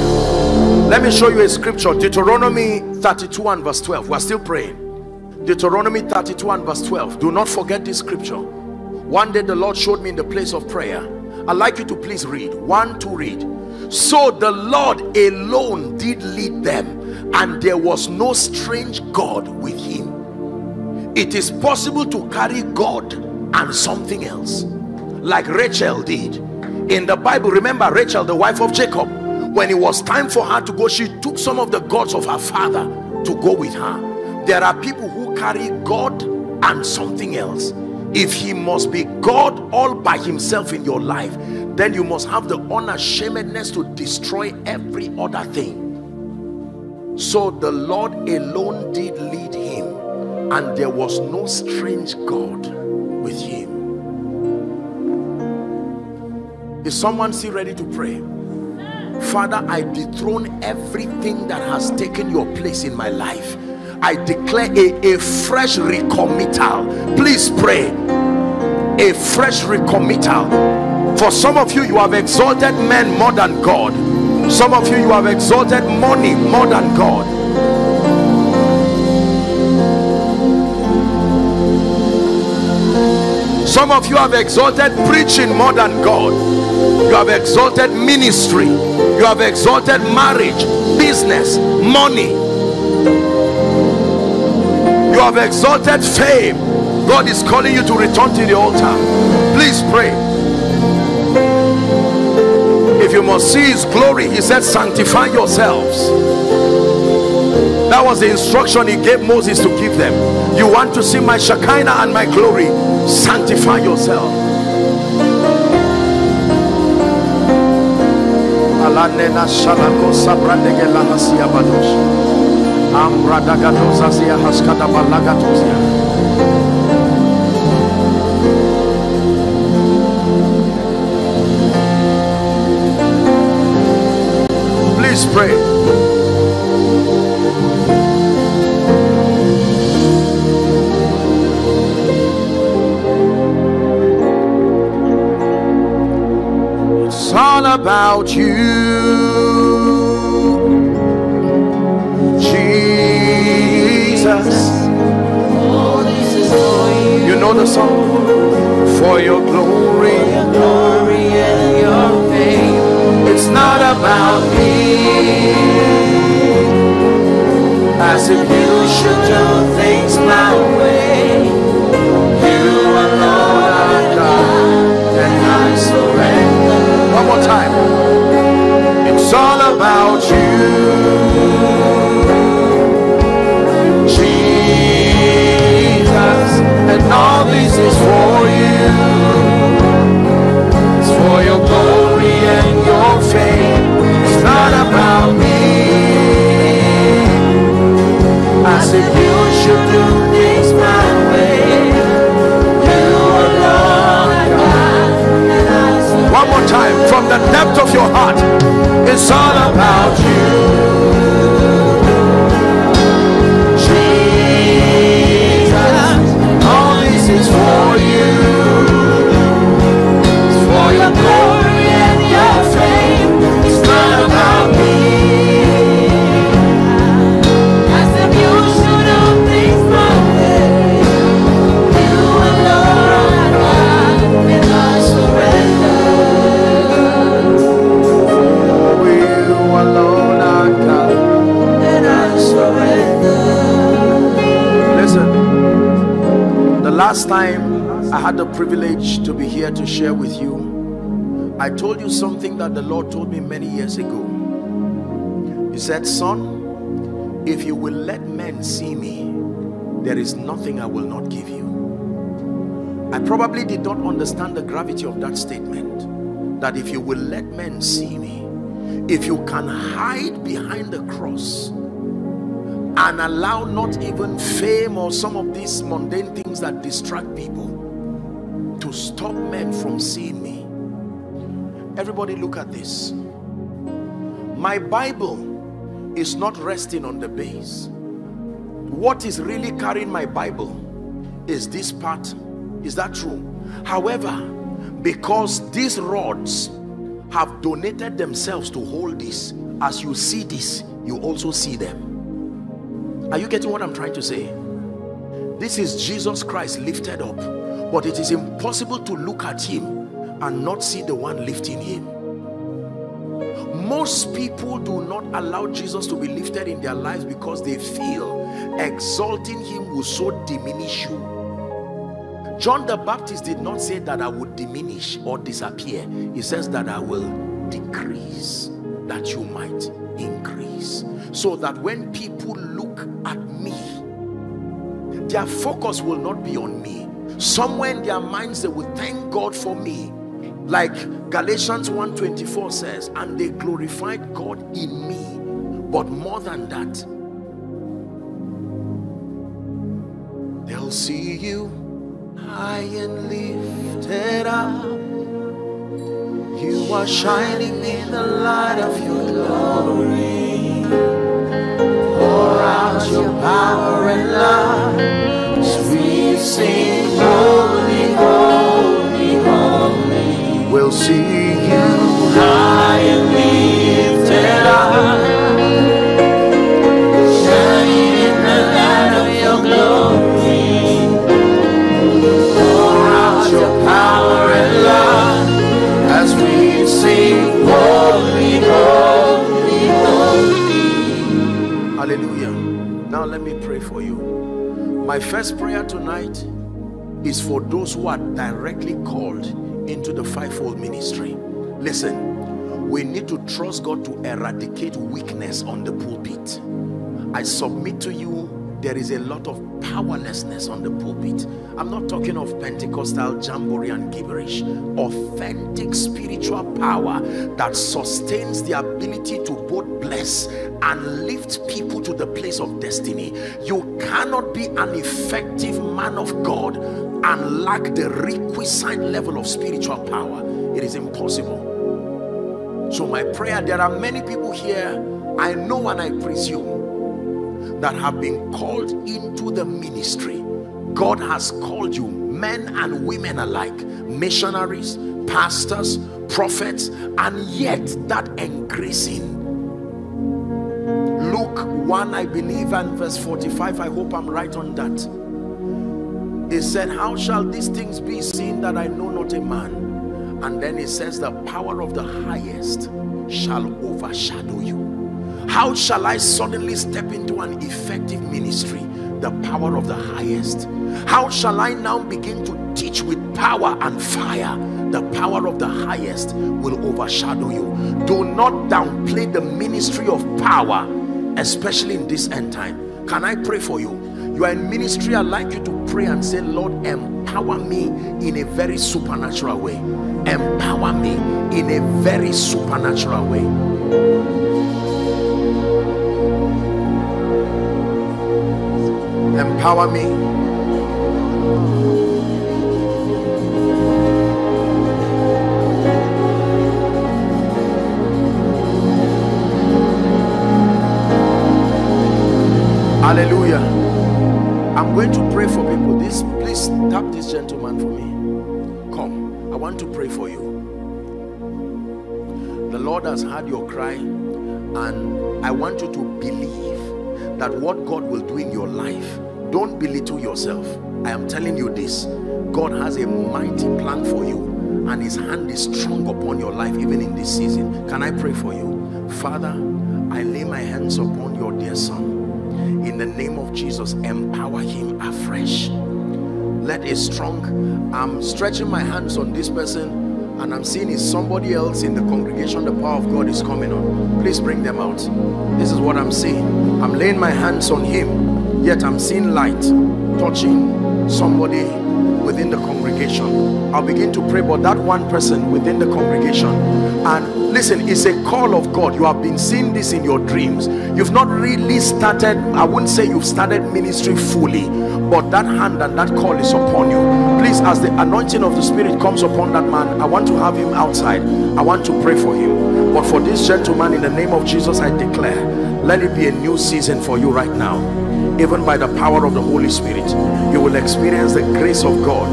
Let me show you a scripture. Deuteronomy thirty-two and verse twelve. We're still praying. Deuteronomy thirty-two and verse twelve. Do not forget this scripture. One day the Lord showed me in the place of prayer. I'd like you to please read. One, two, read. So the Lord alone did lead them, and there was no strange God with him. It is possible to carry God and something else, like Rachel did. In the Bible, remember Rachel, the wife of Jacob. When it was time for her to go, she took some of the gods of her father to go with her. There are people who carry God and something else. If he must be God all by himself in your life, then you must have the unashamedness to destroy every other thing. So the Lord alone did lead him, and there was no strange God with him. Is someone still ready to pray? Father, I dethrone everything that has taken your place in my life. I declare a, a fresh recommittal. Please pray. A fresh recommittal. For some of you, you have exalted men more than God. Some of you, you have exalted money more than God. Some of you have exalted preaching more than God. You have exalted ministry. You have exalted marriage, business, money. You have exalted fame. God is calling you to return to the altar. Please pray. If you must see his glory, he said, sanctify yourselves. That was the instruction he gave Moses to give them. You want to see my Shekinah and my glory? Sanctify yourself. Please pray. It's all about you, Jesus. You know the song. For your glory, glory and your fame. It's not about me. I 'Cause if you should do things my way, you are Lord our God, and I surrender. One more time. It's all about you, Jesus, and all this is for you. It's for your glory and your fame. It's not about me. I said you should do things my way. You are Lord God, and I surrender. One more time, from the depth of your heart, it's all about you, Jesus. All this is for you. It's for your glory and your fame. It's not about me. Last time I had the privilege to be here to share with you, I told you something that the Lord told me many years ago. He said, son, if you will let men see me, there is nothing I will not give you. I probably did not understand the gravity of that statement, that if you will let men see me, if you can hide behind the cross and allow not even fame or some of these mundane things that distract people to stop men from seeing me. Everybody look at this. My Bible is not resting on the base. What is really carrying my Bible is this part. Is that true? However, because these rods have donated themselves to hold this, as you see this, you also see them. Are you getting what I'm trying to say? This is Jesus Christ lifted up, but it is impossible to look at him and not see the one lifting him. Most people do not allow Jesus to be lifted in their lives because they feel exalting him will so diminish you. John the Baptist did not say that I would diminish or disappear. He says that I will decrease, that you might increase. So that when people look at me, their focus will not be on me. Somewhere in their minds they will thank God for me. Like Galatians one twenty-four says, and they glorified God in me. But more than that, they'll see you high and lifted up. You are shining in the light of your glory. Pour out your power and love, so we sing holy, holy, holy. We'll see you high and lifted up, shining in the light of your glory. Pour out your power and love, as we sing, holy, holy, holy. Hallelujah. Now let me pray for you. My first prayer tonight is for those who are directly called into the fivefold ministry. Listen, we need to trust God to eradicate weakness on the pulpit. I submit to you, there is a lot of powerlessness on the pulpit. I'm not talking of Pentecostal jamboree and gibberish. Authentic spiritual power that sustains the ability to both bless and lift people to the place of destiny. You cannot be an effective man of God and lack the requisite level of spiritual power. It is impossible. So my prayer, there are many people here, I know and I presume, that have been called into the ministry. God has called you, men and women alike, missionaries, pastors, prophets, and yet that increasing. Luke one, I believe, and verse forty-five, I hope I'm right on that. He said, how shall these things be, seeing that I know not a man? And then he says, the power of the highest shall overshadow you. How shall I suddenly step into an effective ministry? The power of the highest. How shall I now begin to teach with power and fire? The power of the highest will overshadow you. Do not downplay the ministry of power, especially in this end time. Can I pray for you? You are in ministry, I'd like you to pray and say, Lord, empower me in a very supernatural way. Empower me in a very supernatural way. Empower me. Hallelujah. I'm going to pray for people. This, please tap this gentleman for me. Come, I want to pray for you. The Lord has heard your cry, and I want you to believe that what God will do in your life. Don't belittle yourself. I am telling you this. God has a mighty plan for you, and his hand is strong upon your life even in this season. Can I pray for you? Father, I lay my hands upon your dear son. In the name of Jesus, empower him afresh. Let a strong... I'm stretching my hands on this person, and I'm seeing is somebody else in the congregation. The power of God is coming on. Please bring them out. This is what I'm seeing. I'm laying my hands on him. Yet I'm seeing light touching somebody within the congregation. I'll begin to pray for that one person within the congregation. And listen, it's a call of God. You have been seeing this in your dreams. You've not really started, I wouldn't say you've started ministry fully, but that hand and that call is upon you. Please, as the anointing of the Spirit comes upon that man, I want to have him outside. I want to pray for him. But for this gentleman, in the name of Jesus, I declare, let it be a new season for you right now. Even by the power of the Holy Spirit, you will experience the grace of God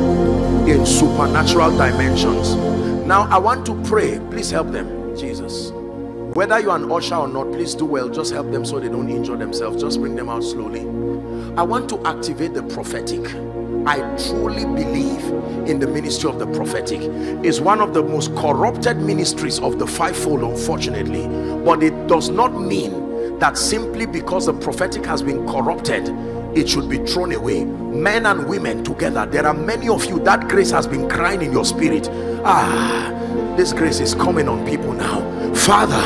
in supernatural dimensions. Now I want to pray. Please help them, Jesus. Whether you are an usher or not, please do well. Just help them so they don't injure themselves. Just bring them out slowly. I want to activate the prophetic. I truly believe in the ministry of the prophetic. It's one of the most corrupted ministries of the fivefold, unfortunately. But it does not mean that simply because the prophetic has been corrupted, it should be thrown away. Men and women together, there are many of you, that grace has been crying in your spirit. Ah, this grace is coming on people now. Father,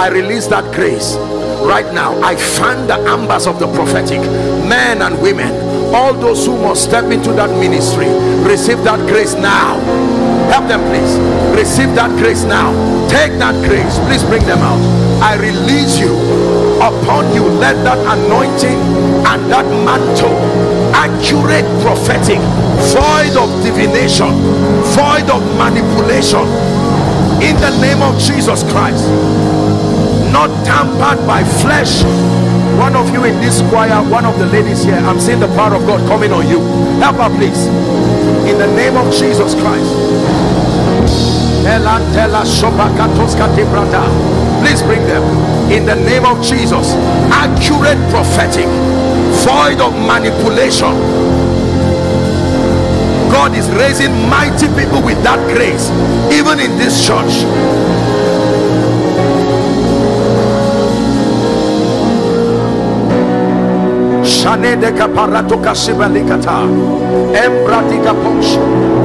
I release that grace right now. I fan the embers of the prophetic. Men and women, all those who must step into that ministry, receive that grace now. Help them, please. Receive that grace now. Take that grace. Please bring them out. I release you. Upon you, let that anointing and that mantle, accurate prophetic, void of divination, void of manipulation, in the name of Jesus Christ, not tampered by flesh. One of you in this choir, one of the ladies here, I'm seeing the power of God coming on you. Help her, please. In the name of Jesus Christ. Please bring them. In the name of Jesus. Accurate prophetic. Void of manipulation. God is raising mighty people with that grace. Even in this church.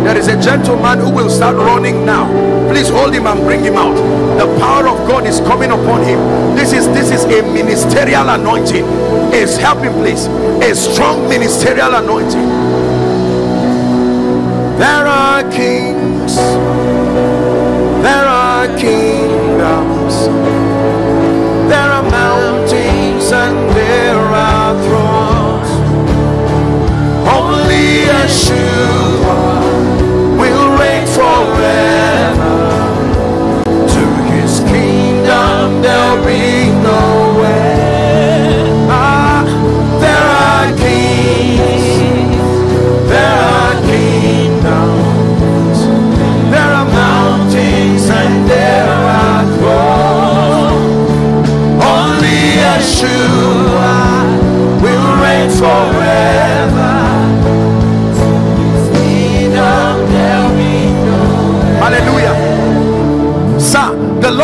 There is a gentleman who will start running now. Please hold him and bring him out. The power of God is coming upon him. This is this is a ministerial anointing. It's helping, please. A strong ministerial anointing. There are kings. There are kingdoms. There are mountains and there are thrones. Yeshua will reign forever. To his kingdom there'll be no end. Ah, there are kings,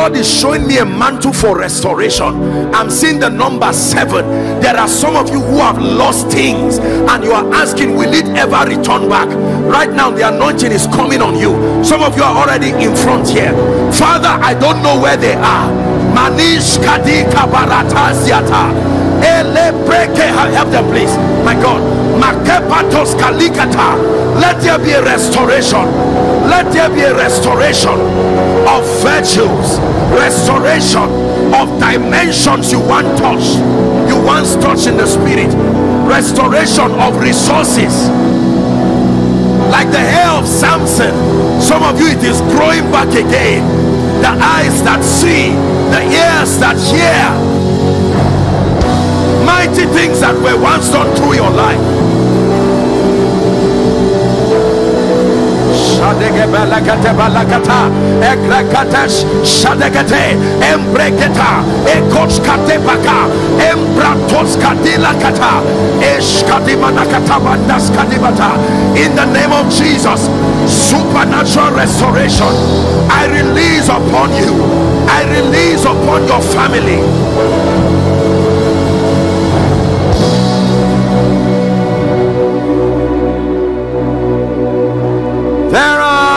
God is showing me a mantle for restoration. I'm seeing the number seven. There are some of you who have lost things and you are asking, will it ever return back? Right now the anointing is coming on you. Some of you are already in front here. Father, I don't know where they are. Manish Kadika Barataziata. Help them, please. My God. Let there be a restoration. Let there be a restoration of virtues, restoration of dimensions you once touched. You once touched in the spirit. Restoration of resources. Like the hair of Samson. Some of you, it is growing back again. The eyes that see, the ears that hear. Mighty things that were once done through your life. In the name of Jesus, supernatural restoration, I release upon you. I release upon your family.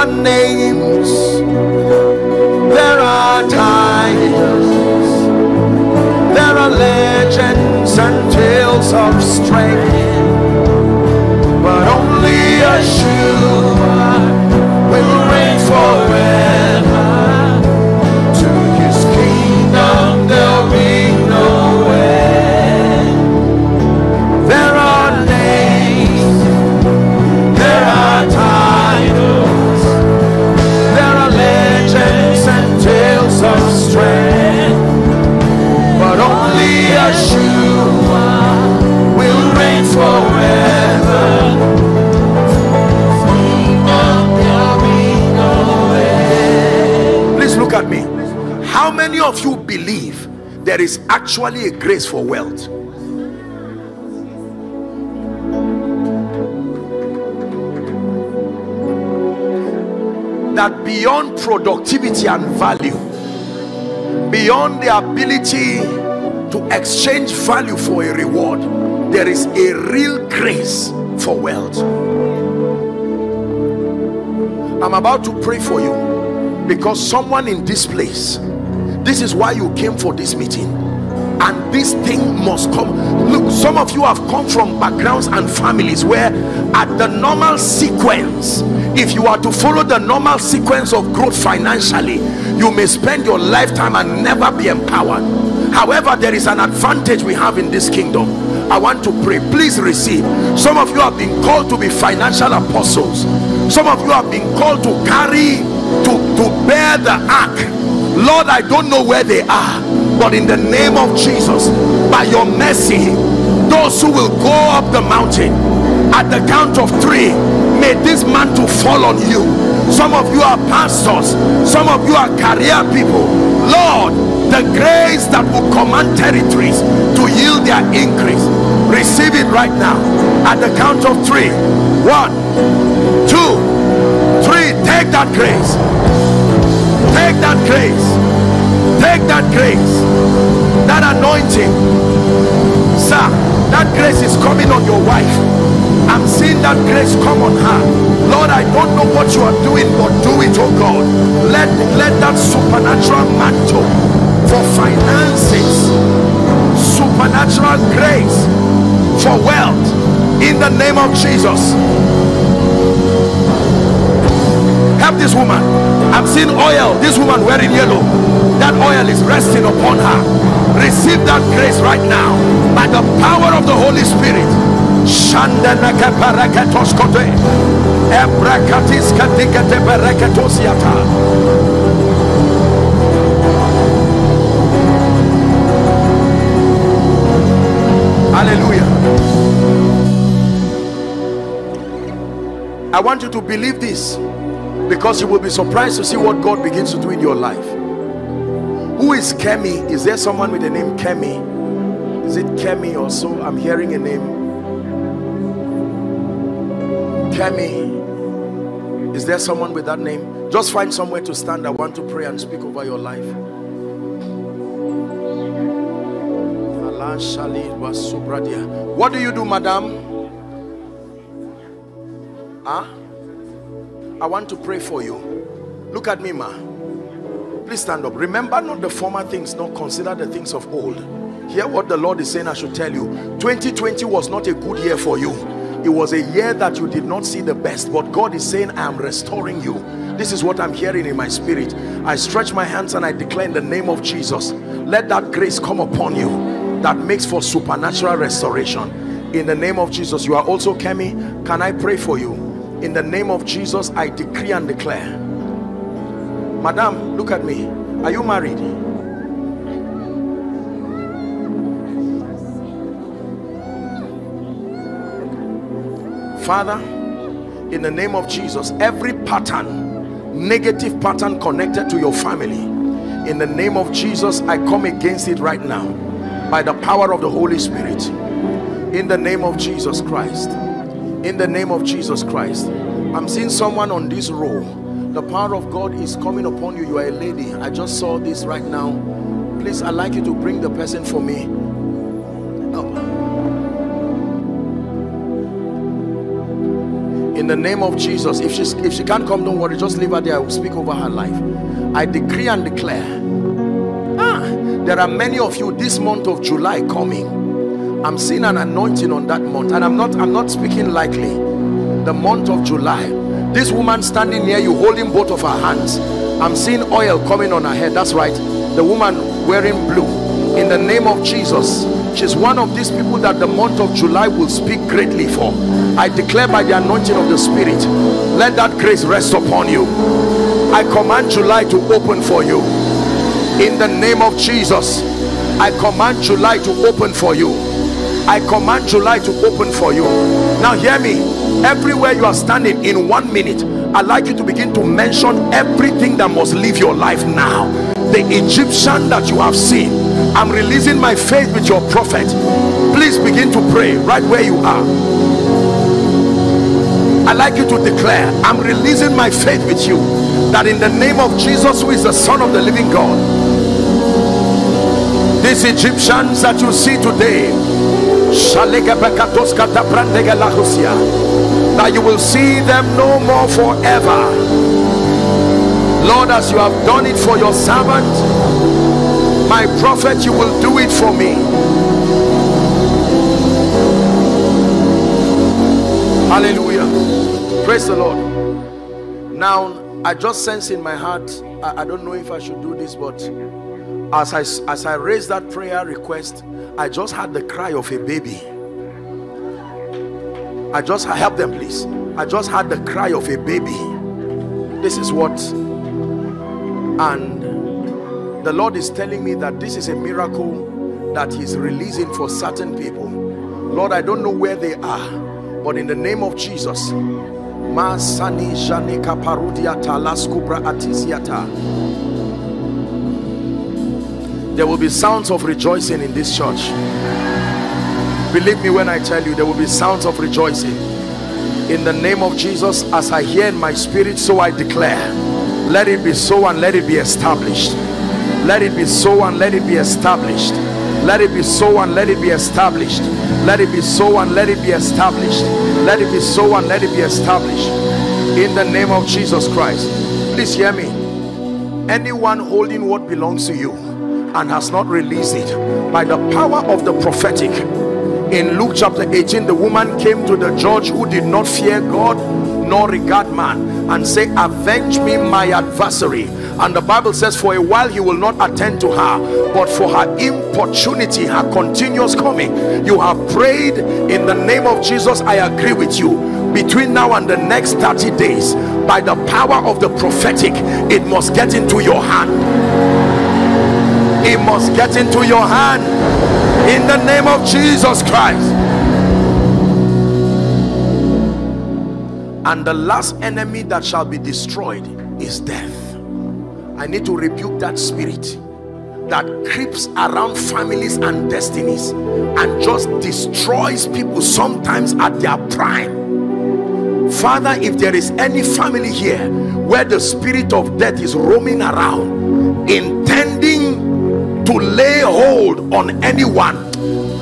Names, there are titles, there are legends and tales of strength, but only Yeshua will reign forever. To his kingdom there'll be no end. There are names, there are titles, of strength, but only Yeshua will reign forever. Please look at me. How many of you believe there is actually a grace for wealth? That beyond productivity and value, beyond the ability to exchange value for a reward, there is a real grace for wealth. I'm about to pray for you because someone in this place, this is why you came for this meeting, and this thing must come. Look, some of you have come from backgrounds and families where at the normal sequence, if you are to follow the normal sequence of growth financially, you may spend your lifetime and never be empowered. However, there is an advantage we have in this kingdom. I want to pray. Please receive. Some of you have been called to be financial apostles. Some of you have been called to carry, to, to bear the ark. Lord, I don't know where they are, but in the name of Jesus, by your mercy, those who will go up the mountain at the count of three, may this mantle fall on you. Some of you are pastors, some of you are career people. Lord, the grace that will command territories to yield their increase, receive it right now at the count of three. One, two, three. Take that grace. Take that grace. Take that grace. That anointing. Sir, that grace is coming on your wife. I'm seeing that grace come on her. Lord, I don't know what you are doing, but do it, oh God. Let, let that supernatural mantle for finances, supernatural grace for wealth, in the name of Jesus. Help this woman. I'm seeing oil. This woman wearing yellow. That oil is resting upon her. Receive that grace right now by the power of the Holy Spirit. Hallelujah. I want you to believe this because you will be surprised to see what God begins to do in your life. Who is Kemi? Is there someone with the name Kemi? Is it Kemi or so? I'm hearing a name. Kemi, is there someone with that name? Just find somewhere to stand. I want to pray and speak over your life. What do you do, madam? Huh? I want to pray for you. Look at me, ma. Please stand up. Remember not the former things, nor consider the things of old. Hear what the Lord is saying. I should tell you, twenty twenty was not a good year for you. It was a year that you did not see the best, but God is saying, I am restoring you. This is what I'm hearing in my spirit. I stretch my hands and I declare in the name of Jesus, let that grace come upon you that makes for supernatural restoration. In the name of Jesus. You are also Kemi. Can I pray for you? In the name of Jesus, I decree and declare. Madam, look at me. Are you married? Father, in the name of Jesus, every pattern, negative pattern connected to your family, in the name of Jesus, I come against it right now by the power of the Holy Spirit. In the name of Jesus Christ. In the name of Jesus Christ. I'm seeing someone on this row. The power of God is coming upon you. You are a lady. I just saw this right now. Please, I'd like you to bring the person for me. In the name of Jesus, if, she's, if she can't come, don't worry, just leave her there. I will speak over her life. I decree and declare, ah, there are many of you this month of July coming. I'm seeing an anointing on that month, and I'm not, I'm not speaking lightly. The month of July, this woman standing near you holding both of her hands, I'm seeing oil coming on her head. That's right, the woman wearing blue. In the name of Jesus, she's one of these people that the month of July will speak greatly for. I declare by the anointing of the Spirit, let that grace rest upon you. I command July to open for you. In the name of Jesus, I command July to open for you. I command July to open for you. Now hear me, everywhere you are standing, in one minute, I'd like you to begin to mention everything that must leave your life now. The Egyptian that you have seen, I'm releasing my faith with your prophet. Please begin to pray right where you are. I'd like you to declare, I'm releasing my faith with you, that in the name of Jesus, who is the Son of the living God, these Egyptians that you see today, that you will see them no more forever. Lord, as you have done it for your servant, my prophet, you will do it for me. Hallelujah. Praise the Lord. Now, I just sense in my heart, I, I don't know if I should do this, but as I, as I raised that prayer request, I just had the cry of a baby. I just, help them please. I just had the cry of a baby. This is what, and the Lord is telling me that this is a miracle that he's releasing for certain people. Lord, I don't know where they are, but in the name of Jesus, there will be sounds of rejoicing in this church. Believe me when I tell you, there will be sounds of rejoicing. In the name of Jesus, as I hear in my spirit, so I declare, let it be so and let it be established. Let it be so and let it be established. Let it be so and let it be established. Let it be so and let it be established. Let it be so and let it be established. In the name of Jesus Christ. Please hear me. Anyone holding what belongs to you and has not released it, by the power of the prophetic, in Luke chapter eighteen, the woman came to the judge who did not fear God nor regard man, and say, avenge me my adversary. And the Bible says for a while he will not attend to her, but for her importunity, her continuous coming, you have prayed. In the name of Jesus, I agree with you. Between now and the next thirty days, by the power of the prophetic, it must get into your hand. It must get into your hand. In the name of Jesus Christ. And the last enemy that shall be destroyed is death. I need to rebuke that spirit that creeps around families and destinies and just destroys people sometimes at their prime. Father, if there is any family here where the spirit of death is roaming around, intending to lay hold on anyone,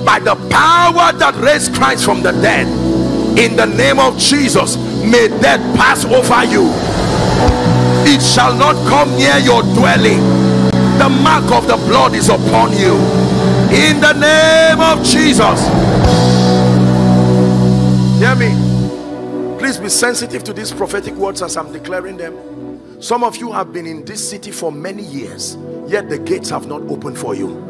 by the power that raised Christ from the dead, in the name of Jesus, may death pass over you. It shall not come near your dwelling. The mark of the blood is upon you, in the name of Jesus. Hear me. Please be sensitive to these prophetic words as I'm declaring them. Some of you have been in this city for many years, yet the gates have not opened for you.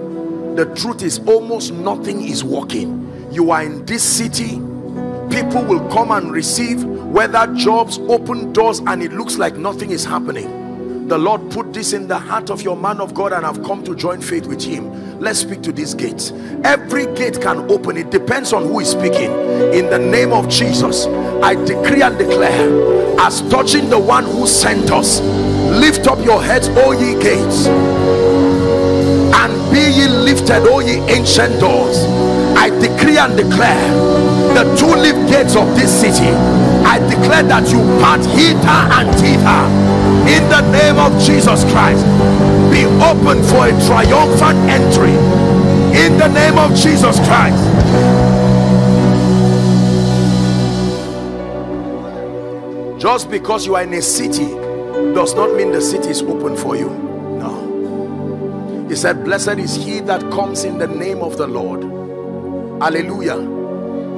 The truth is, almost nothing is working. You are in this city. People will come and receive, whether jobs, open doors, and it looks like nothing is happening. The Lord put this in the heart of your man of God, and I've come to join faith with him. Let's speak to these gates. Every gate can open. It depends on who is speaking. In the name of Jesus, I decree and declare, as touching the one who sent us, lift up your heads, O ye gates, and be ye lifted, O ye ancient doors. I decree and declare the two lift gates of this city. I declare that you part hither and thither in the name of Jesus Christ. Be open for a triumphant entry in the name of Jesus Christ. Just because you are in a city does not mean the city is open for you. No. He said, blessed is he that comes in the name of the Lord. Hallelujah.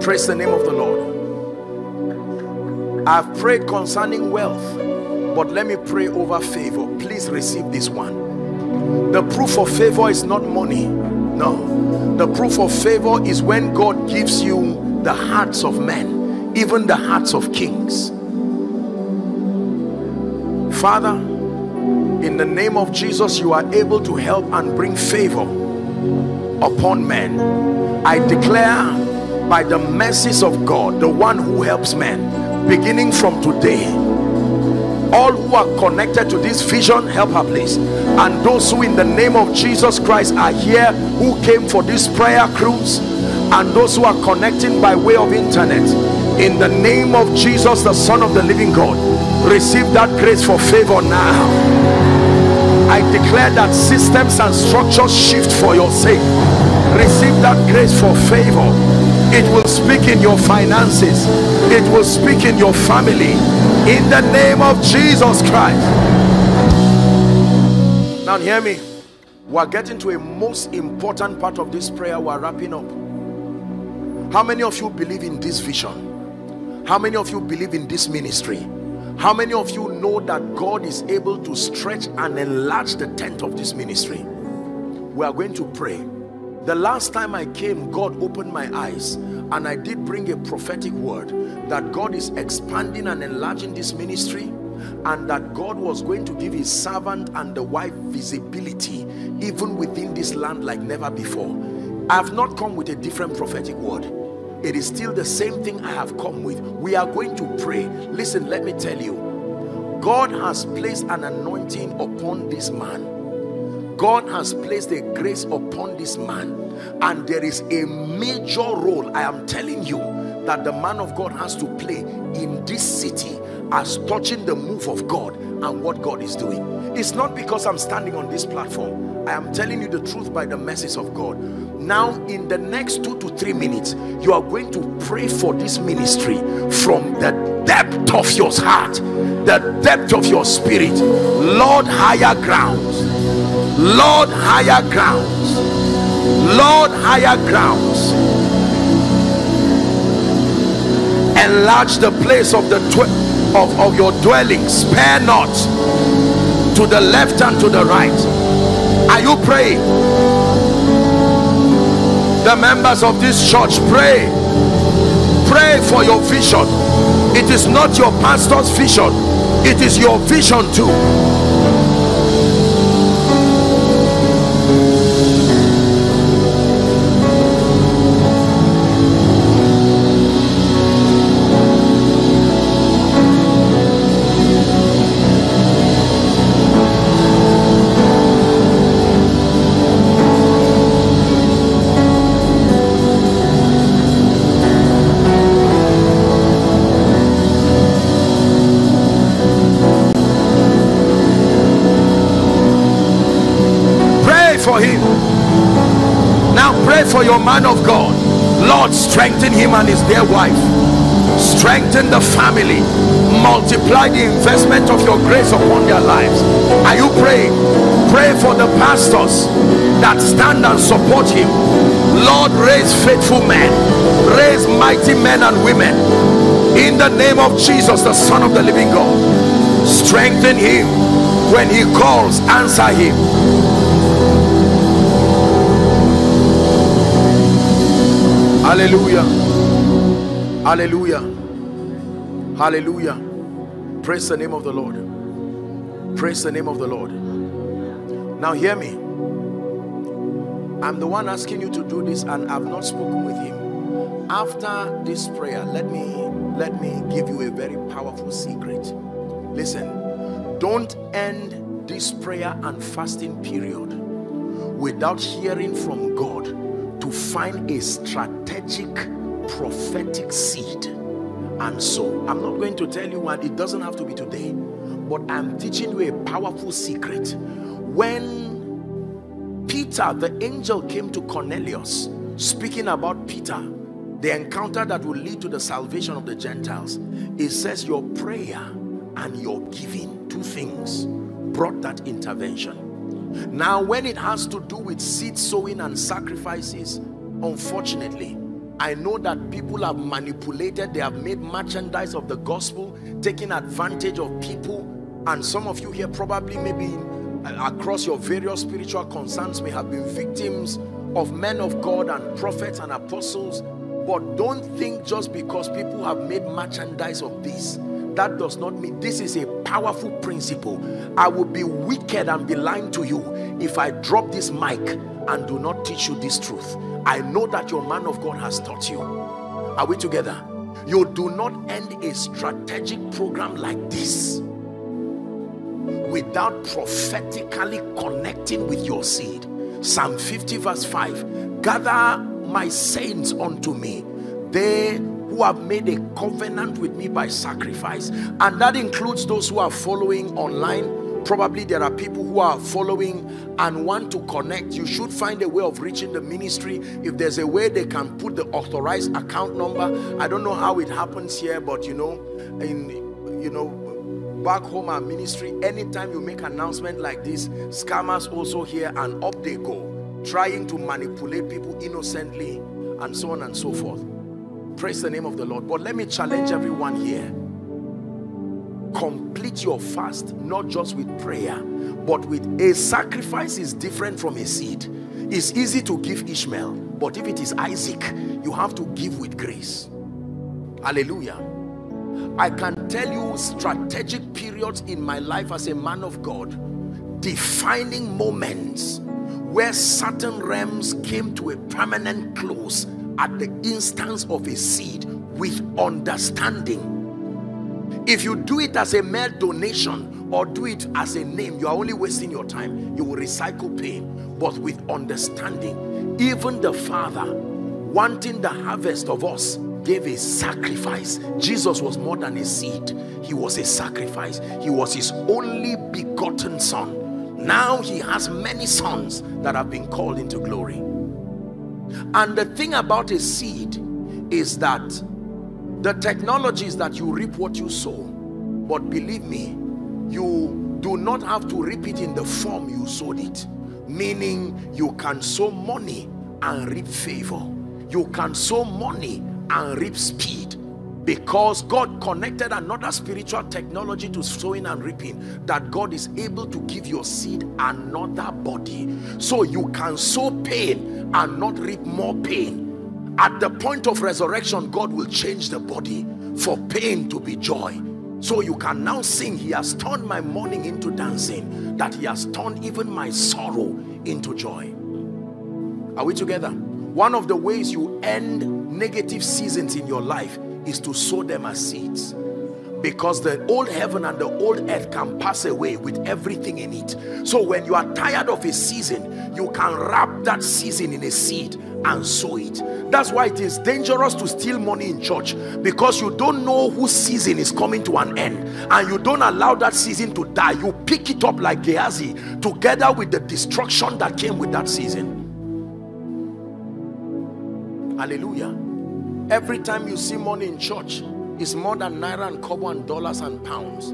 Praise the name of the Lord. I've prayed concerning wealth, but let me pray over favor. Please receive this one. The proof of favor is not money. No. The proof of favor is when God gives you the hearts of men, even the hearts of kings. Father, in the name of Jesus, you are able to help and bring favor upon men. I declare by the mercies of God, the one who helps men, beginning from today, all who are connected to this vision, help her please, and those who in the name of Jesus Christ are here, who came for this prayer cruise, and those who are connecting by way of internet, in the name of Jesus, the Son of the living God, receive that grace for favor now. I declare that systems and structures shift for your sake. Receive that grace for favor. It will speak in your finances. It will speak in your family. In the name of Jesus Christ. Now hear me. We're getting to a most important part of this prayer. We're wrapping up. How many of you believe in this vision? How many of you believe in this ministry? How many of you know that God is able to stretch and enlarge the tent of this ministry? We are going to pray. The last time I came, God opened my eyes, and I did bring a prophetic word that God is expanding and enlarging this ministry, and that God was going to give his servant and the wife visibility even within this land like never before. I have not come with a different prophetic word. It is still the same thing I have come with. We are going to pray. Listen, let me tell you, God has placed an anointing upon this man. God has placed a grace upon this man, and there is a major role, I am telling you, that the man of God has to play in this city as touching the move of God and what God is doing. It's not because I'm standing on this platform. I am telling you the truth by the mercies of God. Now, in the next two to three minutes, you are going to pray for this ministry from the depth of your heart, the depth of your spirit. Lord, higher grounds. Lord, higher grounds. Lord, higher grounds. Enlarge the place of the of, of your dwelling. Spare not, to the left and to the right. Are you praying? The members of this church, pray. Pray for your vision. It is not your pastor's vision. It is your vision too. for your man of God. Lord, strengthen him and his dear wife. Strengthen the family. Multiply the investment of your grace upon their lives. Are you praying? Pray for the pastors that stand and support him. Lord, raise faithful men. Raise mighty men and women. In the name of Jesus, the Son of the living God. Strengthen him. When he calls, answer him. Hallelujah. Hallelujah. Hallelujah. Praise the name of the Lord. Praise the name of the Lord. Now hear me. I'm the one asking you to do this, and I've not spoken with him. After this prayer, let me let me give you a very powerful secret. Listen, don't end this prayer and fasting period without hearing from God to find a strategic prophetic seed. And so, I'm not going to tell you what, it doesn't have to be today, but I'm teaching you a powerful secret. When Peter, the angel, came to Cornelius, speaking about Peter, the encounter that will lead to the salvation of the Gentiles, it says your prayer and your giving, two things, brought that intervention. Now, when it has to do with seed sowing and sacrifices, unfortunately, I know that people have manipulated, they have made merchandise of the gospel, taking advantage of people, and some of you here probably maybe across your various spiritual concerns may have been victims of men of God and prophets and apostles. But don't think just because people have made merchandise of this, that does not mean. This is a powerful principle. I would be wicked and be lying to you if I drop this mic and do not teach you this truth. I know that your man of God has taught you. Are we together? You do not end a strategic program like this without prophetically connecting with your seed. Psalm fifty verse five, gather my saints unto me, they who have made a covenant with me by sacrifice. And that includes those who are following online. Probably there are people who are following and want to connect. You should find a way of reaching the ministry. If there's a way they can put the authorized account number. I don't know how it happens here, but you know, in you know back home, our ministry, anytime you make an announcement like this, scammers also here, and up they go, trying to manipulate people innocently and so on and so forth. Praise the name of the Lord. But let me challenge everyone here. Complete your fast, not just with prayer, but with a sacrifice is different from a seed. It's easy to give Ishmael, but if it is Isaac, you have to give with grace. Hallelujah. I can tell you strategic periods in my life as a man of God, defining moments where certain realms came to a permanent close at the instance of a seed with understanding. If you do it as a mere donation or do it as a name, you are only wasting your time. You will recycle pain, but with understanding. Even the Father, wanting the harvest of us, gave a sacrifice. Jesus was more than a seed. He was a sacrifice. He was his only begotten son. Now he has many sons that have been called into glory. And the thing about a seed is that the technology is that you reap what you sow. But believe me, you do not have to reap it in the form you sowed it. Meaning you can sow money and reap favor. You can sow money and reap speed. Because God connected another spiritual technology to sowing and reaping, that God is able to give your seed another body. So you can sow pain and not reap more pain. At the point of resurrection, God will change the body for pain to be joy. So you can now sing, he has turned my mourning into dancing, that he has turned even my sorrow into joy. Are we together? One of the ways you end negative seasons in your life is to sow them as seeds, because the old heaven and the old earth can pass away with everything in it. So when you are tired of a season, you can wrap that season in a seed and sow it. That's why it is dangerous to steal money in church, because you don't know whose season is coming to an end, and you don't allow that season to die. You pick it up like Gehazi, together with the destruction that came with that season. Hallelujah. Every time you see money in church, it's more than naira and kobo and dollars and pounds.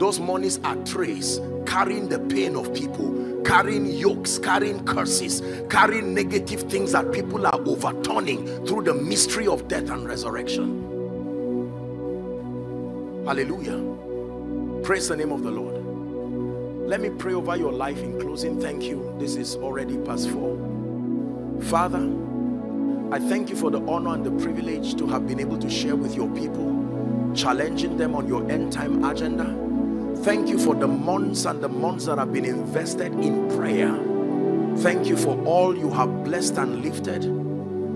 Those monies are trays carrying the pain of people, carrying yokes, carrying curses, carrying negative things that people are overturning through the mystery of death and resurrection. Hallelujah. Praise the name of the Lord. Let me pray over your life in closing. Thank you. This is already past four. Father, I thank you for the honor and the privilege to have been able to share with your people, challenging them on your end-time agenda. Thank you for the months and the months that have been invested in prayer. Thank you for all you have blessed and lifted.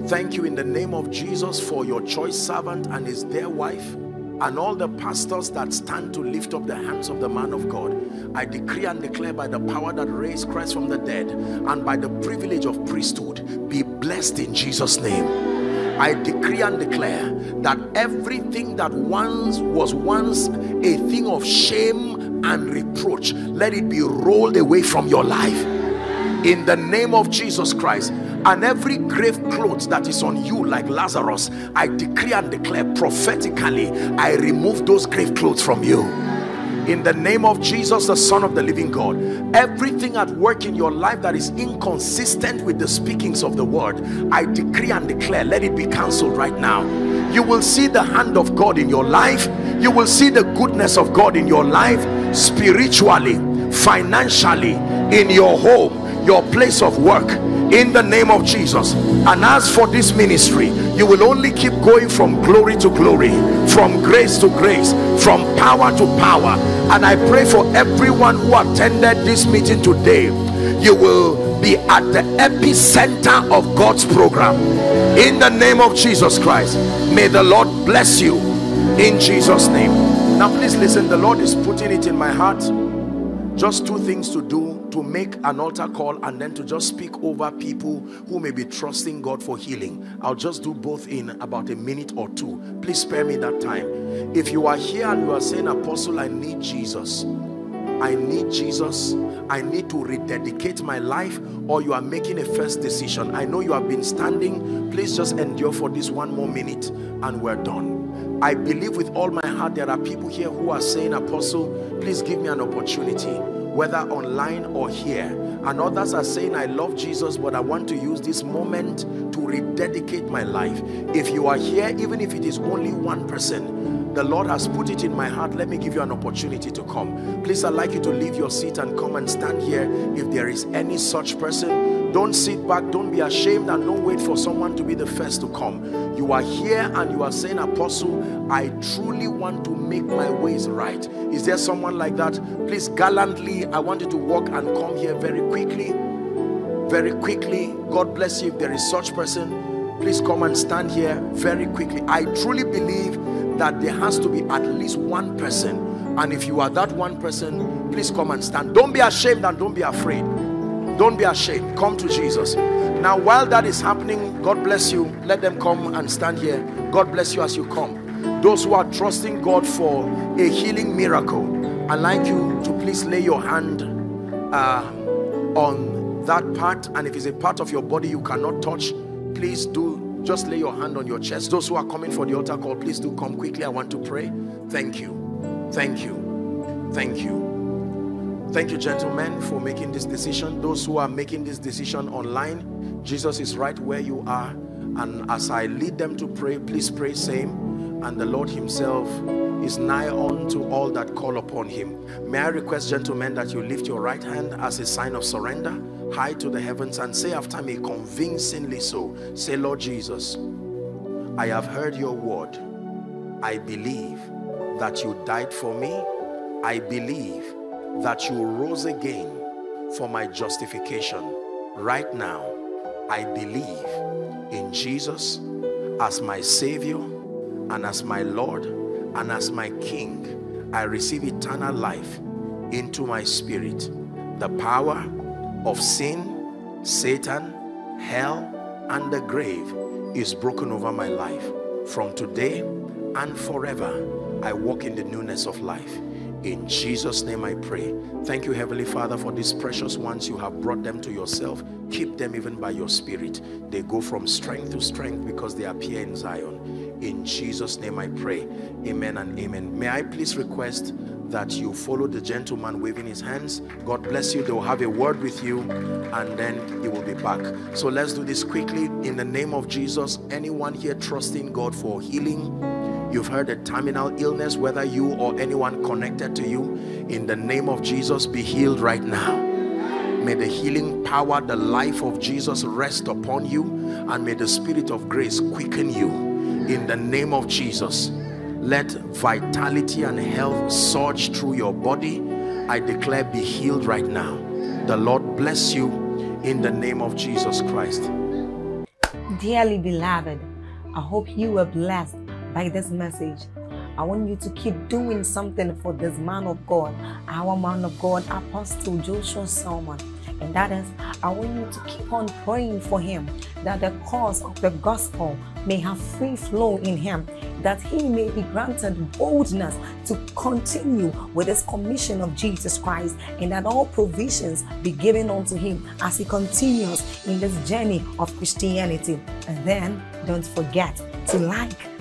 Thank you in the name of Jesus for your choice servant and his dear wife, and all the pastors that stand to lift up the hands of the man of God. I decree and declare by the power that raised Christ from the dead and by the privilege of priesthood, be blessed in Jesus' name. I decree and declare that everything that once was once a thing of shame and reproach, let it be rolled away from your life in the name of Jesus Christ. And every grave cloth that is on you like Lazarus, I decree and declare prophetically, I remove those grave clothes from you. In the name of Jesus, the Son of the living God, everything at work in your life that is inconsistent with the speakings of the word, I decree and declare, let it be cancelled right now. You will see the hand of God in your life. You will see the goodness of God in your life, spiritually, financially, in your home, your place of work, in the name of Jesus. And as for this ministry, you will only keep going from glory to glory, from grace to grace, from power to power. And I pray for everyone who attended this meeting today, you will be at the epicenter of God's program in the name of Jesus Christ. May the Lord bless you in Jesus' name. Now please listen, the Lord is putting it in my heart, just two things to do, to make an altar call and then to just speak over people who may be trusting God for healing. I'll just do both in about a minute or two. Please spare me that time. If you are here and you are saying, Apostle, I need Jesus, I need Jesus, I need to rededicate my life, or you are making a first decision, I know you have been standing, please just endure for this one more minute and we're done. I believe with all my heart there are people here who are saying, Apostle, please give me an opportunity, whether online or here. And others are saying, I love Jesus, but I want to use this moment to rededicate my life. If you are here, even if it is only one person, the Lord has put it in my heart, let me give you an opportunity to come. Please, I'd like you to leave your seat and come and stand here if there is any such person. Don't sit back, don't be ashamed, and don't wait for someone to be the first to come. You are here and you are saying, Apostle, I truly want to make my ways right. Is there someone like that? Please, gallantly, I want you to walk and come here very quickly. Very quickly. God bless you. If there is such person, please come and stand here very quickly. I truly believe that there has to be at least one person. And if you are that one person, please come and stand. Don't be ashamed and don't be afraid. Don't be ashamed. Come to Jesus. Now, while that is happening, God bless you. Let them come and stand here. God bless you as you come. Those who are trusting God for a healing miracle, I'd like you to please lay your hand uh, on that part. And if it's a part of your body you cannot touch, please do just lay your hand on your chest. Those who are coming for the altar call, please do come quickly. I want to pray. Thank you. Thank you. Thank you. Thank you, gentlemen, for making this decision. Those who are making this decision online, Jesus is right where you are. And as I lead them to pray, please pray same. And the Lord himself is nigh unto all that call upon him. May I request, gentlemen, that you lift your right hand as a sign of surrender high to the heavens and say after me, convincingly so. Say, Lord Jesus, I have heard your word. I believe that you died for me. I believe that you rose again for my justification. Right now, I believe in Jesus as my Savior and as my Lord and as my King. I receive eternal life into my spirit. The power of sin, Satan, hell, and the grave is broken over my life. From today and forever, I walk in the newness of life. In Jesus' name I pray. Thank you, Heavenly Father, for these precious ones. You have brought them to yourself. Keep them even by your Spirit. They go from strength to strength because they appear in Zion. In Jesus' name I pray. Amen and amen. May I please request that you follow the gentleman waving his hands. God bless you. They will have a word with you and then he will be back. So let's do this quickly. In the name of Jesus, anyone here trusting God for healing, you've heard a terminal illness, whether you or anyone connected to you, in the name of Jesus, be healed right now. May the healing power, the life of Jesus rest upon you, and may the Spirit of grace quicken you in the name of Jesus. Let vitality and health surge through your body. I declare, be healed right now. The Lord bless you in the name of Jesus Christ. Dearly beloved, I hope you were blessed by this message. I want you to keep doing something for this man of God, our man of God, Apostle Joshua Selman. And that is, I want you to keep on praying for him, that the cause of the gospel may have free flow in him, that he may be granted boldness to continue with his commission of Jesus Christ, and that all provisions be given unto him as he continues in this journey of Christianity. And then, don't forget to like